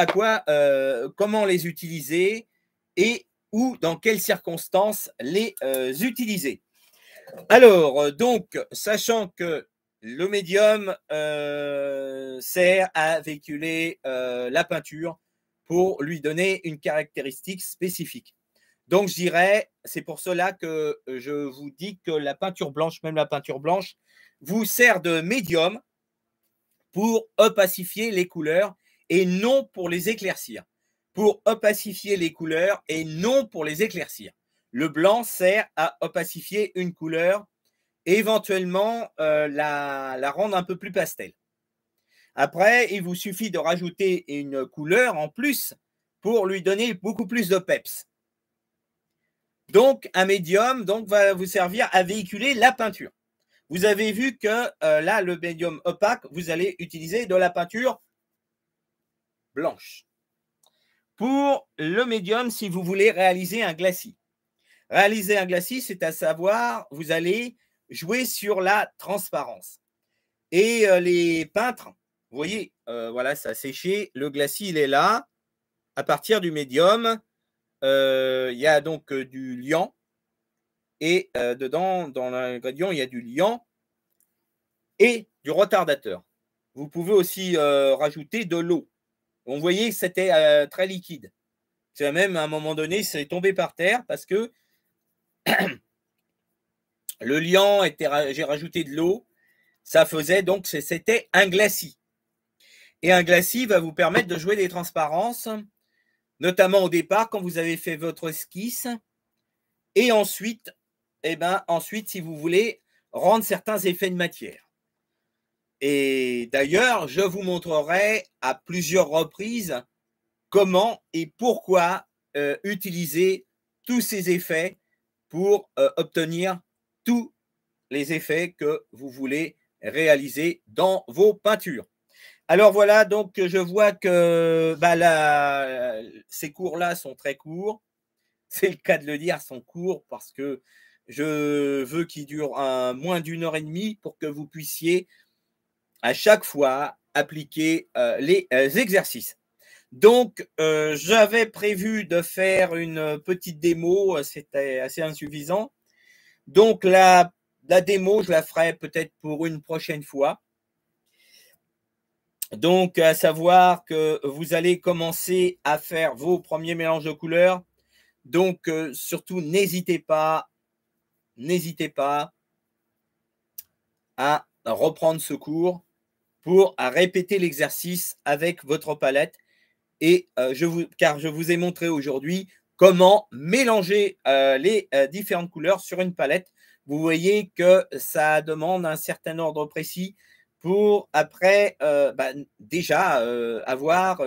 comment les utiliser et ou dans quelles circonstances les utiliser. Alors, donc, sachant que le médium sert à véhiculer la peinture pour lui donner une caractéristique spécifique. Donc, je dirais, c'est pour cela que je vous dis que la peinture blanche, même la peinture blanche, vous sert de médium pour opacifier les couleurs et non pour les éclaircir. Pour opacifier les couleurs et non pour les éclaircir. Le blanc sert à opacifier une couleur et éventuellement la rendre un peu plus pastel. Après, il vous suffit de rajouter une couleur en plus pour lui donner beaucoup plus de peps. Donc, un médium va vous servir à véhiculer la peinture. Vous avez vu que là, le médium opaque, vous allez utiliser de la peinture blanche. Pour le médium, si vous voulez réaliser un glacis. Réaliser un glacis, c'est à savoir, vous allez jouer sur la transparence. Et les peintres, vous voyez, voilà, ça a séché. Le glacis, il est là. À partir du médium, il y a donc du liant. Et dedans, dans l'ingrédient, il y a du liant et du retardateur. Vous pouvez aussi rajouter de l'eau. On voyait que c'était très liquide. C'est même à un moment donné, c'est tombé par terre parce que le liant était, j'ai rajouté de l'eau, ça faisait donc, c'était un glacis. Et un glacis va vous permettre de jouer des transparences, notamment au départ quand vous avez fait votre esquisse. Et ensuite, si vous voulez, rendre certains effets de matière. Et d'ailleurs, je vous montrerai à plusieurs reprises comment et pourquoi utiliser tous ces effets pour obtenir tous les effets que vous voulez réaliser dans vos peintures. Alors voilà, donc je vois que ces cours-là sont très courts. C'est le cas de le dire, sont courts parce que je veux qu'ils durent moins d'une heure et demie pour que vous puissiez à chaque fois appliquer les exercices. Donc, j'avais prévu de faire une petite démo, c'était assez insuffisant. Donc, la démo, je la ferai peut-être pour une prochaine fois. Donc, à savoir que vous allez commencer à faire vos premiers mélanges de couleurs. Donc, surtout, n'hésitez pas à reprendre ce cours à répéter l'exercice avec votre palette. Et car je vous ai montré aujourd'hui comment mélanger les différentes couleurs sur une palette. Vous voyez que ça demande un certain ordre précis pour après avoir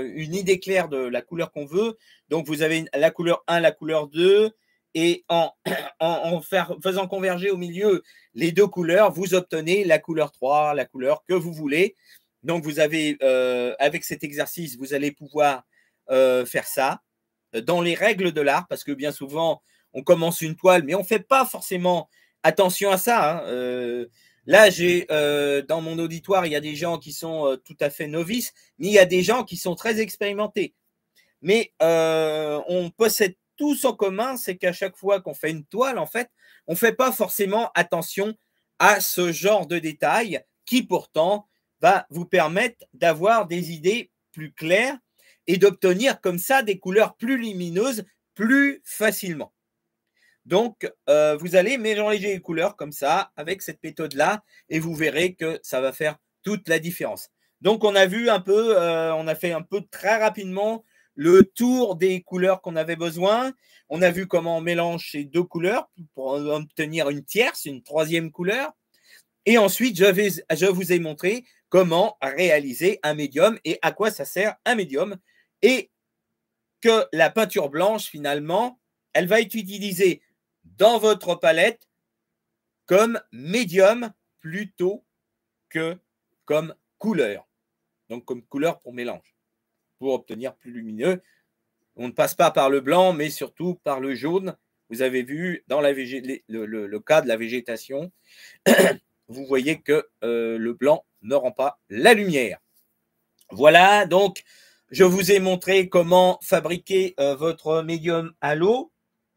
une idée claire de la couleur qu'on veut. Donc, vous avez la couleur 1, la couleur 2 et en faisant converger au milieu les deux couleurs, vous obtenez la couleur 3, la couleur que vous voulez. Donc, vous avez, avec cet exercice, vous allez pouvoir faire ça dans les règles de l'art parce que bien souvent, on commence une toile, mais on ne fait pas forcément attention à ça. Hein. Là, dans mon auditoire, il y a des gens qui sont tout à fait novices, mais il y a des gens qui sont très expérimentés. Mais on possède tous en commun, c'est qu'à chaque fois qu'on fait une toile, en fait, on ne fait pas forcément attention à ce genre de détails qui pourtant va vous permettre d'avoir des idées plus claires et d'obtenir comme ça des couleurs plus lumineuses plus facilement. Donc, vous allez mélanger les couleurs comme ça avec cette méthode-là et vous verrez que ça va faire toute la différence. Donc, on a vu un peu, on a fait un peu très rapidement le tour des couleurs qu'on avait besoin. On a vu comment on mélange ces deux couleurs pour obtenir une tierce, une troisième couleur. Et ensuite, je vous ai montré comment réaliser un médium et à quoi ça sert un médium. Et que la peinture blanche, finalement, elle va être utilisée dans votre palette comme médium plutôt que comme couleur. Donc, comme couleur pour mélange, pour obtenir plus lumineux. On ne passe pas par le blanc, mais surtout par le jaune. Vous avez vu dans la le cas de la végétation, vous voyez que le blanc ne rend pas la lumière. Voilà, donc, je vous ai montré comment fabriquer votre médium à l'eau.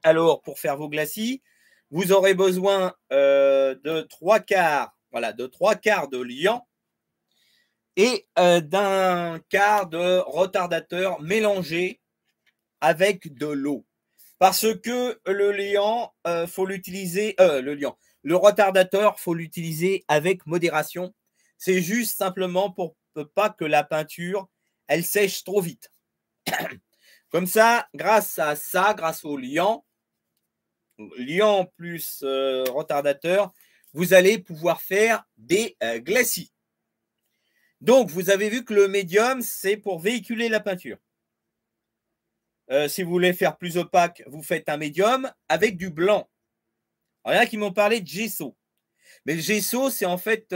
Alors, pour faire vos glacis, vous aurez besoin de trois quarts de liant et d'un quart de retardateur mélangé avec de l'eau. Parce que le liant, faut l'utiliser, le retardateur, faut l'utiliser avec modération. C'est juste simplement pour pas que la peinture elle sèche trop vite. Comme ça, grâce à ça, grâce au liant plus retardateur, vous allez pouvoir faire des glacis. Donc, vous avez vu que le médium, c'est pour véhiculer la peinture. Si vous voulez faire plus opaque, vous faites un médium avec du blanc. Alors, il y en a qui m'ont parlé de gesso. Mais le gesso, c'est en fait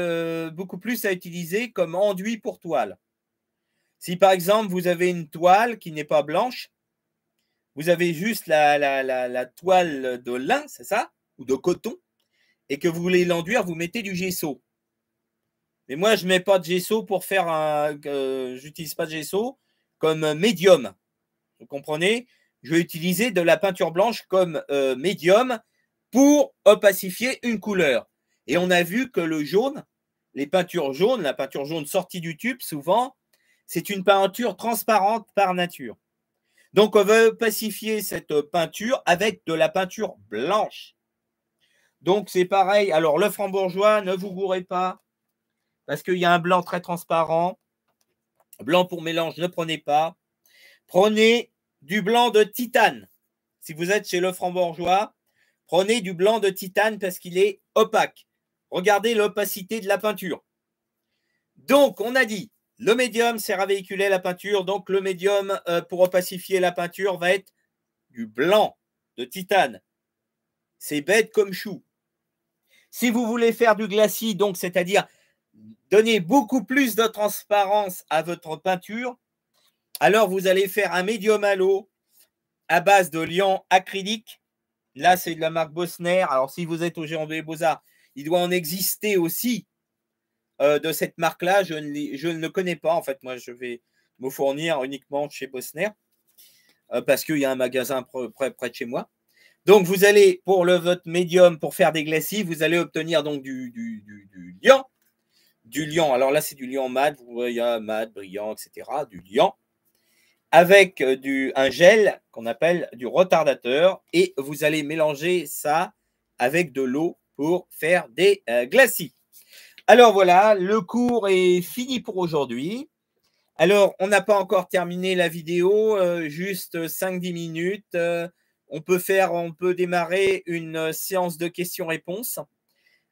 beaucoup plus à utiliser comme enduit pour toile. Si, par exemple, vous avez une toile qui n'est pas blanche, vous avez juste la toile de lin, c'est ça, ou de coton, et que vous voulez l'enduire, vous mettez du gesso. Mais moi, je ne mets pas de gesso pour faire un... j'utilise pas de gesso comme médium. Vous comprenez? Je vais utiliser de la peinture blanche comme médium pour opacifier une couleur. Et on a vu que le jaune, les peintures jaunes, la peinture jaune sortie du tube, souvent... c'est une peinture transparente par nature. Donc, on va opacifier cette peinture avec de la peinture blanche. Donc, c'est pareil. Alors, le franc bourgeois, ne vous gourrez pas parce qu'il y a un blanc très transparent. Blanc pour mélange, ne prenez pas. Prenez du blanc de titane. Si vous êtes chez le franc bourgeois, prenez du blanc de titane parce qu'il est opaque. Regardez l'opacité de la peinture. Donc, on a dit le médium sert à véhiculer la peinture, donc le médium pour opacifier la peinture va être du blanc de titane. C'est bête comme chou. Si vous voulez faire du glacis, donc c'est-à-dire donner beaucoup plus de transparence à votre peinture, alors vous allez faire un médium à l'eau à base de liant acrylique. Là, c'est de la marque Bosner. Alors, si vous êtes au Géant des Beaux-Arts, il doit en exister aussi. De cette marque-là, je ne le connais pas. En fait, moi, je vais me fournir uniquement chez Bosner parce qu'il y a un magasin près de chez moi. Donc, vous allez, pour votre médium, pour faire des glacis, vous allez obtenir donc du liant. Du liant. Alors là, c'est du liant mat. Vous voyez, mat, brillant, etc. Du liant. Avec un gel qu'on appelle du retardateur. Et vous allez mélanger ça avec de l'eau pour faire des glacis. Alors voilà, le cours est fini pour aujourd'hui. Alors, on n'a pas encore terminé la vidéo, juste 5-10 minutes. On peut démarrer une séance de questions-réponses.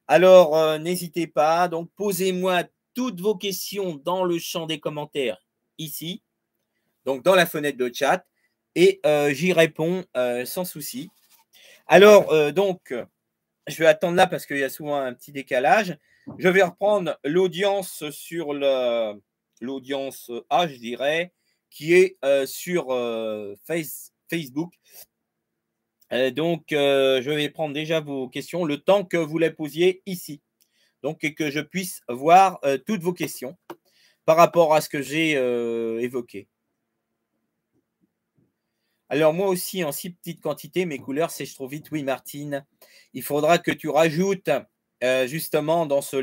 Alors, n'hésitez pas. Donc, posez-moi toutes vos questions dans le champ des commentaires ici, donc dans la fenêtre de chat, et j'y réponds sans souci. Alors, donc, je vais attendre là parce qu'il y a souvent un petit décalage. Je vais reprendre l'audience sur l'audience A, je dirais, qui est sur Facebook. Donc, je vais prendre déjà vos questions, le temps que vous les posiez ici. Donc, et que je puisse voir toutes vos questions par rapport à ce que j'ai évoqué. Alors, moi aussi, en si petite quantité, mes couleurs sèchent trop vite. Oui, Martine, il faudra que tu rajoutes... justement, dans ce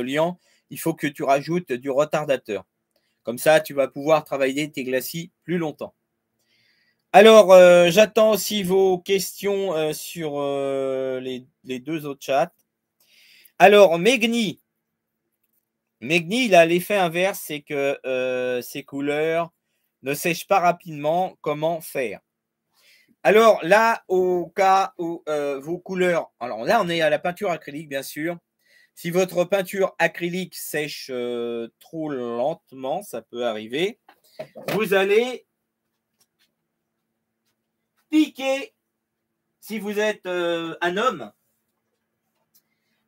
liant, il faut que tu rajoutes du retardateur. Comme ça, tu vas pouvoir travailler tes glacis plus longtemps. Alors, j'attends aussi vos questions sur les deux autres chats. Alors, Megni. Megni, il a l'effet inverse, c'est que ses couleurs ne sèchent pas rapidement. Comment faire? Alors là, au cas où vos couleurs... Alors là, on est à la peinture acrylique, bien sûr. Si votre peinture acrylique sèche trop lentement, ça peut arriver, vous allez piquer, si vous êtes un homme,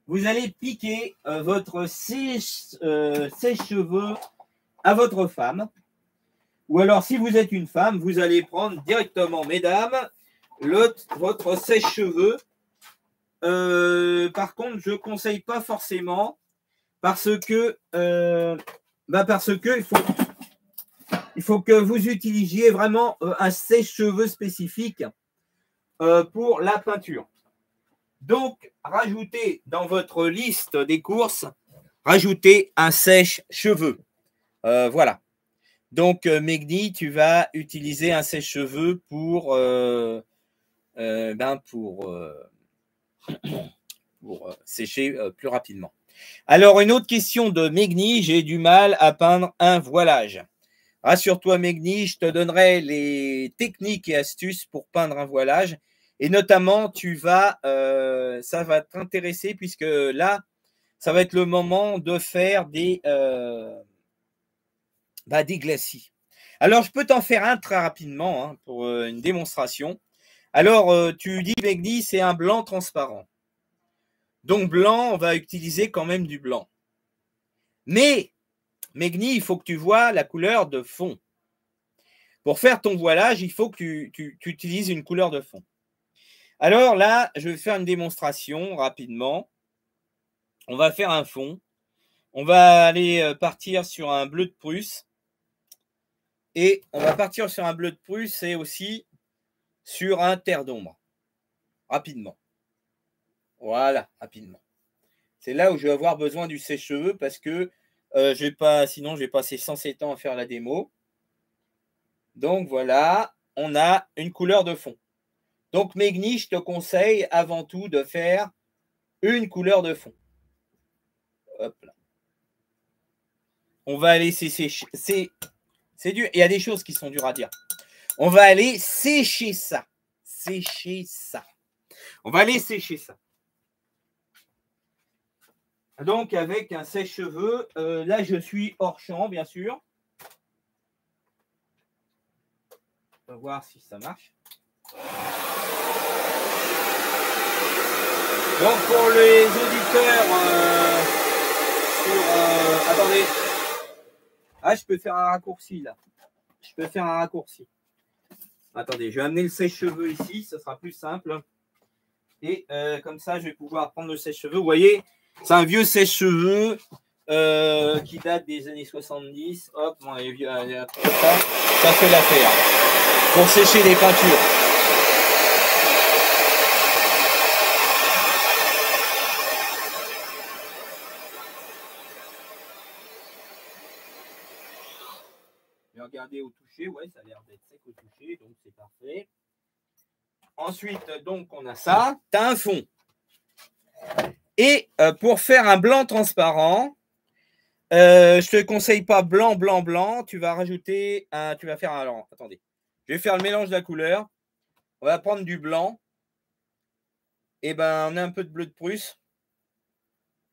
vous allez piquer votre sèche-cheveux à votre femme. Ou alors, si vous êtes une femme, vous allez prendre directement, mesdames, votre sèche-cheveux. Par contre, je ne conseille pas forcément parce que il faut que vous utilisiez vraiment un sèche-cheveux spécifique pour la peinture. Donc, rajoutez dans votre liste des courses, rajoutez un sèche-cheveux. Voilà. Donc, Megni, tu vas utiliser un sèche-cheveux pour sécher plus rapidement. Alors, une autre question de Megni, j'ai du mal à peindre un voilage. Rassure-toi, Megni, je te donnerai les techniques et astuces pour peindre un voilage. Et notamment, ça va t'intéresser puisque là, ça va être le moment de faire des glacis. Alors, je peux t'en faire un très rapidement hein, pour une démonstration. Alors, tu dis, Megni, c'est un blanc transparent. Donc, blanc, on va utiliser quand même du blanc. Mais, Megni, il faut que tu vois la couleur de fond. Pour faire ton voilage, il faut que tu utilises une couleur de fond. Alors là, je vais faire une démonstration rapidement. On va faire un fond. On va aller partir sur un bleu de Prusse. Et on va partir sur un bleu de Prusse et aussi sur un terre d'ombre. Rapidement. Voilà, rapidement. C'est là où je vais avoir besoin du sèche-cheveux parce que sinon, je vais passer 107 ans à faire la démo. Donc voilà, on a une couleur de fond. Donc, Megni, je te conseille avant tout de faire une couleur de fond. Hop là. On va aller sécher. C'est dur. Il y a des choses qui sont dures à dire. On va aller sécher ça. Sécher ça. On va aller sécher ça. Donc, avec un sèche-cheveux. Là, je suis hors champ, bien sûr. On va voir si ça marche. Donc pour les auditeurs attendez. Ah, je peux faire un raccourci là. Je peux faire un raccourci. Attendez, je vais amener le sèche-cheveux ici. Ce sera plus simple. Et comme ça, je vais pouvoir prendre le sèche-cheveux. Vous voyez, c'est un vieux sèche-cheveux qui date des années 70. Hop, bon, ça fait l'affaire. Pour sécher les peintures. Regardez au toucher, ouais, ça a l'air d'être sec au toucher, donc c'est parfait. Ensuite, donc, on a ça, tu as un fond. Et pour faire un blanc transparent, je te conseille pas blanc, blanc, blanc. Tu vas rajouter un. Tu vas faire un. Alors, attendez, je vais faire le mélange de la couleur. On va prendre du blanc. Et ben, on a un peu de bleu de Prusse.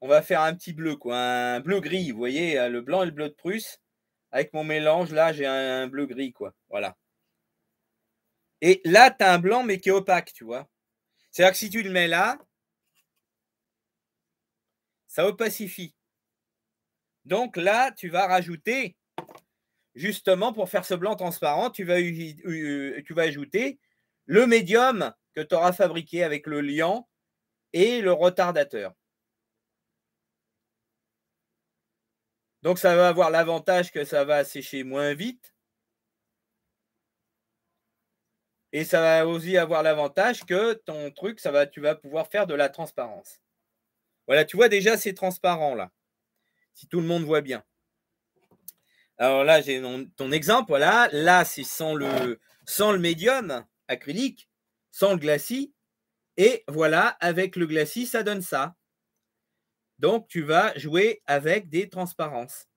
On va faire un petit bleu, quoi, un bleu gris. Vous voyez, le blanc et le bleu de Prusse. Avec mon mélange, là, j'ai un bleu-gris, quoi. Voilà. Et là, tu as un blanc, mais qui est opaque, tu vois. C'est-à-dire que si tu le mets là, ça opacifie. Donc là, tu vas rajouter, justement, pour faire ce blanc transparent, tu vas ajouter le médium que tu auras fabriqué avec le liant et le retardateur. Donc, ça va avoir l'avantage que ça va sécher moins vite. Et ça va aussi avoir l'avantage que ton truc, tu vas pouvoir faire de la transparence. Voilà, tu vois déjà, c'est transparent là. Si tout le monde voit bien. Alors là, j'ai ton exemple. Voilà, là, c'est sans le médium acrylique, sans le glacis. Et voilà, avec le glacis, ça donne ça. Donc, tu vas jouer avec des transparences.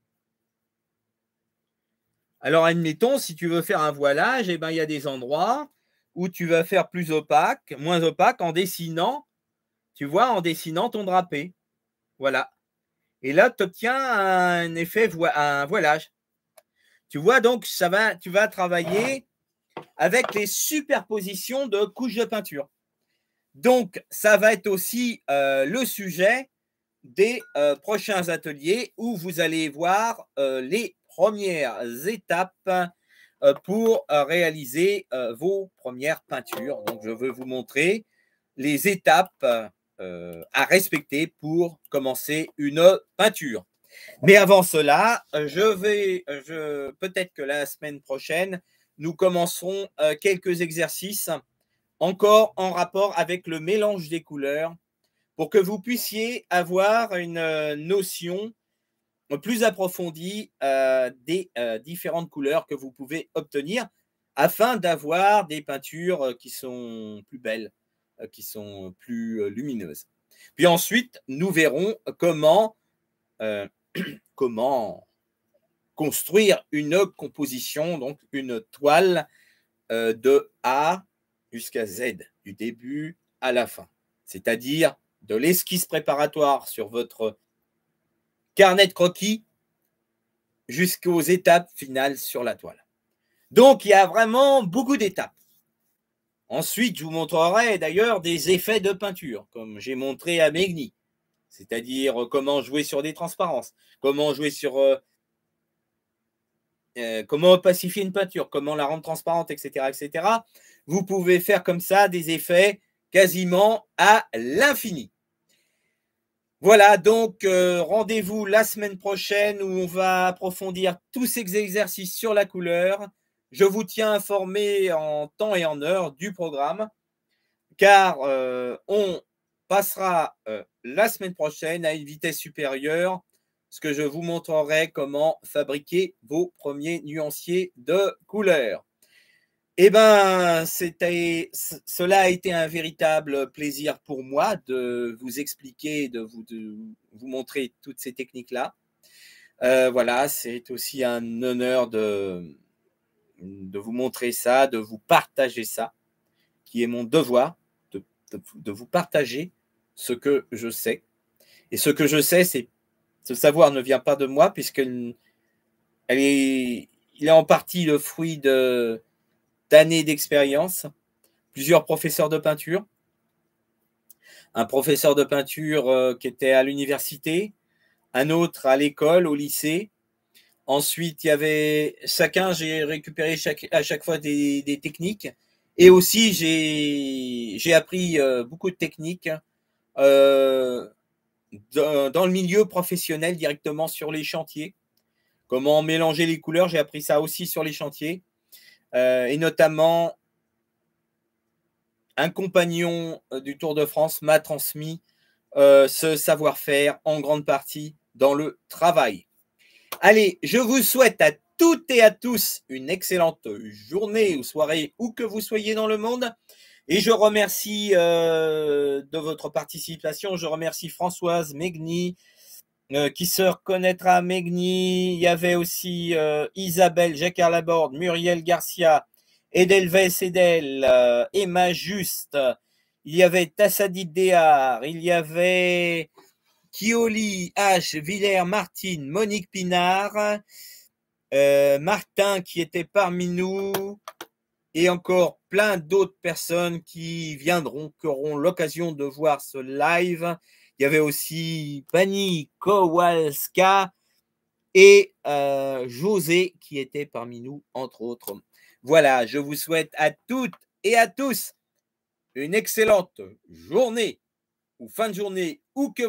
Alors, admettons, si tu veux faire un voilage, eh ben, il y a des endroits où tu vas faire plus opaque, moins opaque en dessinant, tu vois, en dessinant ton drapé. Voilà. Et là, tu obtiens un effet, un voilage. Tu vois, donc, ça va, tu vas travailler avec les superpositions de couches de peinture. Donc, ça va être aussi le sujet des prochains ateliers où vous allez voir les premières étapes pour réaliser vos premières peintures. Donc, je veux vous montrer les étapes à respecter pour commencer une peinture. Mais avant cela, peut-être que la semaine prochaine, nous commencerons quelques exercices encore en rapport avec le mélange des couleurs pour que vous puissiez avoir une notion plus approfondie des différentes couleurs que vous pouvez obtenir afin d'avoir des peintures qui sont plus belles, qui sont plus lumineuses. Puis ensuite, nous verrons comment, comment construire une composition, donc une toile de A jusqu'à Z, du début à la fin, c'est-à-dire de l'esquisse préparatoire sur votre carnet de croquis jusqu'aux étapes finales sur la toile. Donc, il y a vraiment beaucoup d'étapes. Ensuite, je vous montrerai d'ailleurs des effets de peinture, comme j'ai montré à Megni, c'est-à-dire comment jouer sur des transparences, comment jouer sur... comment opacifier une peinture, comment la rendre transparente, etc., etc. Vous pouvez faire comme ça des effets quasiment à l'infini. Voilà, donc rendez-vous la semaine prochaine où on va approfondir tous ces exercices sur la couleur. Je vous tiens informé en temps et en heure du programme, car on passera la semaine prochaine à une vitesse supérieure, parce que je vous montrerai comment fabriquer vos premiers nuanciers de couleurs. Eh bien, cela a été un véritable plaisir pour moi de vous expliquer, de vous montrer toutes ces techniques-là. Voilà, c'est aussi un honneur de vous montrer ça, de vous partager ça, qui est mon devoir, de vous partager ce que je sais. Et ce que je sais, c'est ce savoir ne vient pas de moi, puisqu'il est en partie le fruit d'années d'expérience, plusieurs professeurs de peinture, un professeur de peinture qui était à l'université, un autre à l'école, au lycée. Ensuite, il y avait chacun, j'ai récupéré à chaque fois des techniques. Et aussi, j'ai appris beaucoup de techniques dans le milieu professionnel directement sur les chantiers. Comment mélanger les couleurs, j'ai appris ça aussi sur les chantiers. Et notamment, un compagnon du Tour de France m'a transmis ce savoir-faire en grande partie dans le travail. Allez, je vous souhaite à toutes et à tous une excellente journée ou soirée où que vous soyez dans le monde. Et je remercie de votre participation. Je remercie Françoise, Megni, qui se reconnaîtra à Megni. Il y avait aussi Isabelle, Jacquard Laborde, Muriel Garcia, Edelves, Emma Juste. Il y avait Tassadit, il y avait Kioli, H, Villers, Martine, Monique Pinard, Martin qui était parmi nous. Et encore plein d'autres personnes qui viendront, qui auront l'occasion de voir ce live. Il y avait aussi Pani Kowalska et José qui étaient parmi nous, entre autres. Voilà, je vous souhaite à toutes et à tous une excellente journée ou fin de journée, où que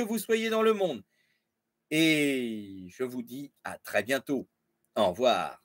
vous soyez dans le monde. Et je vous dis à très bientôt. Au revoir.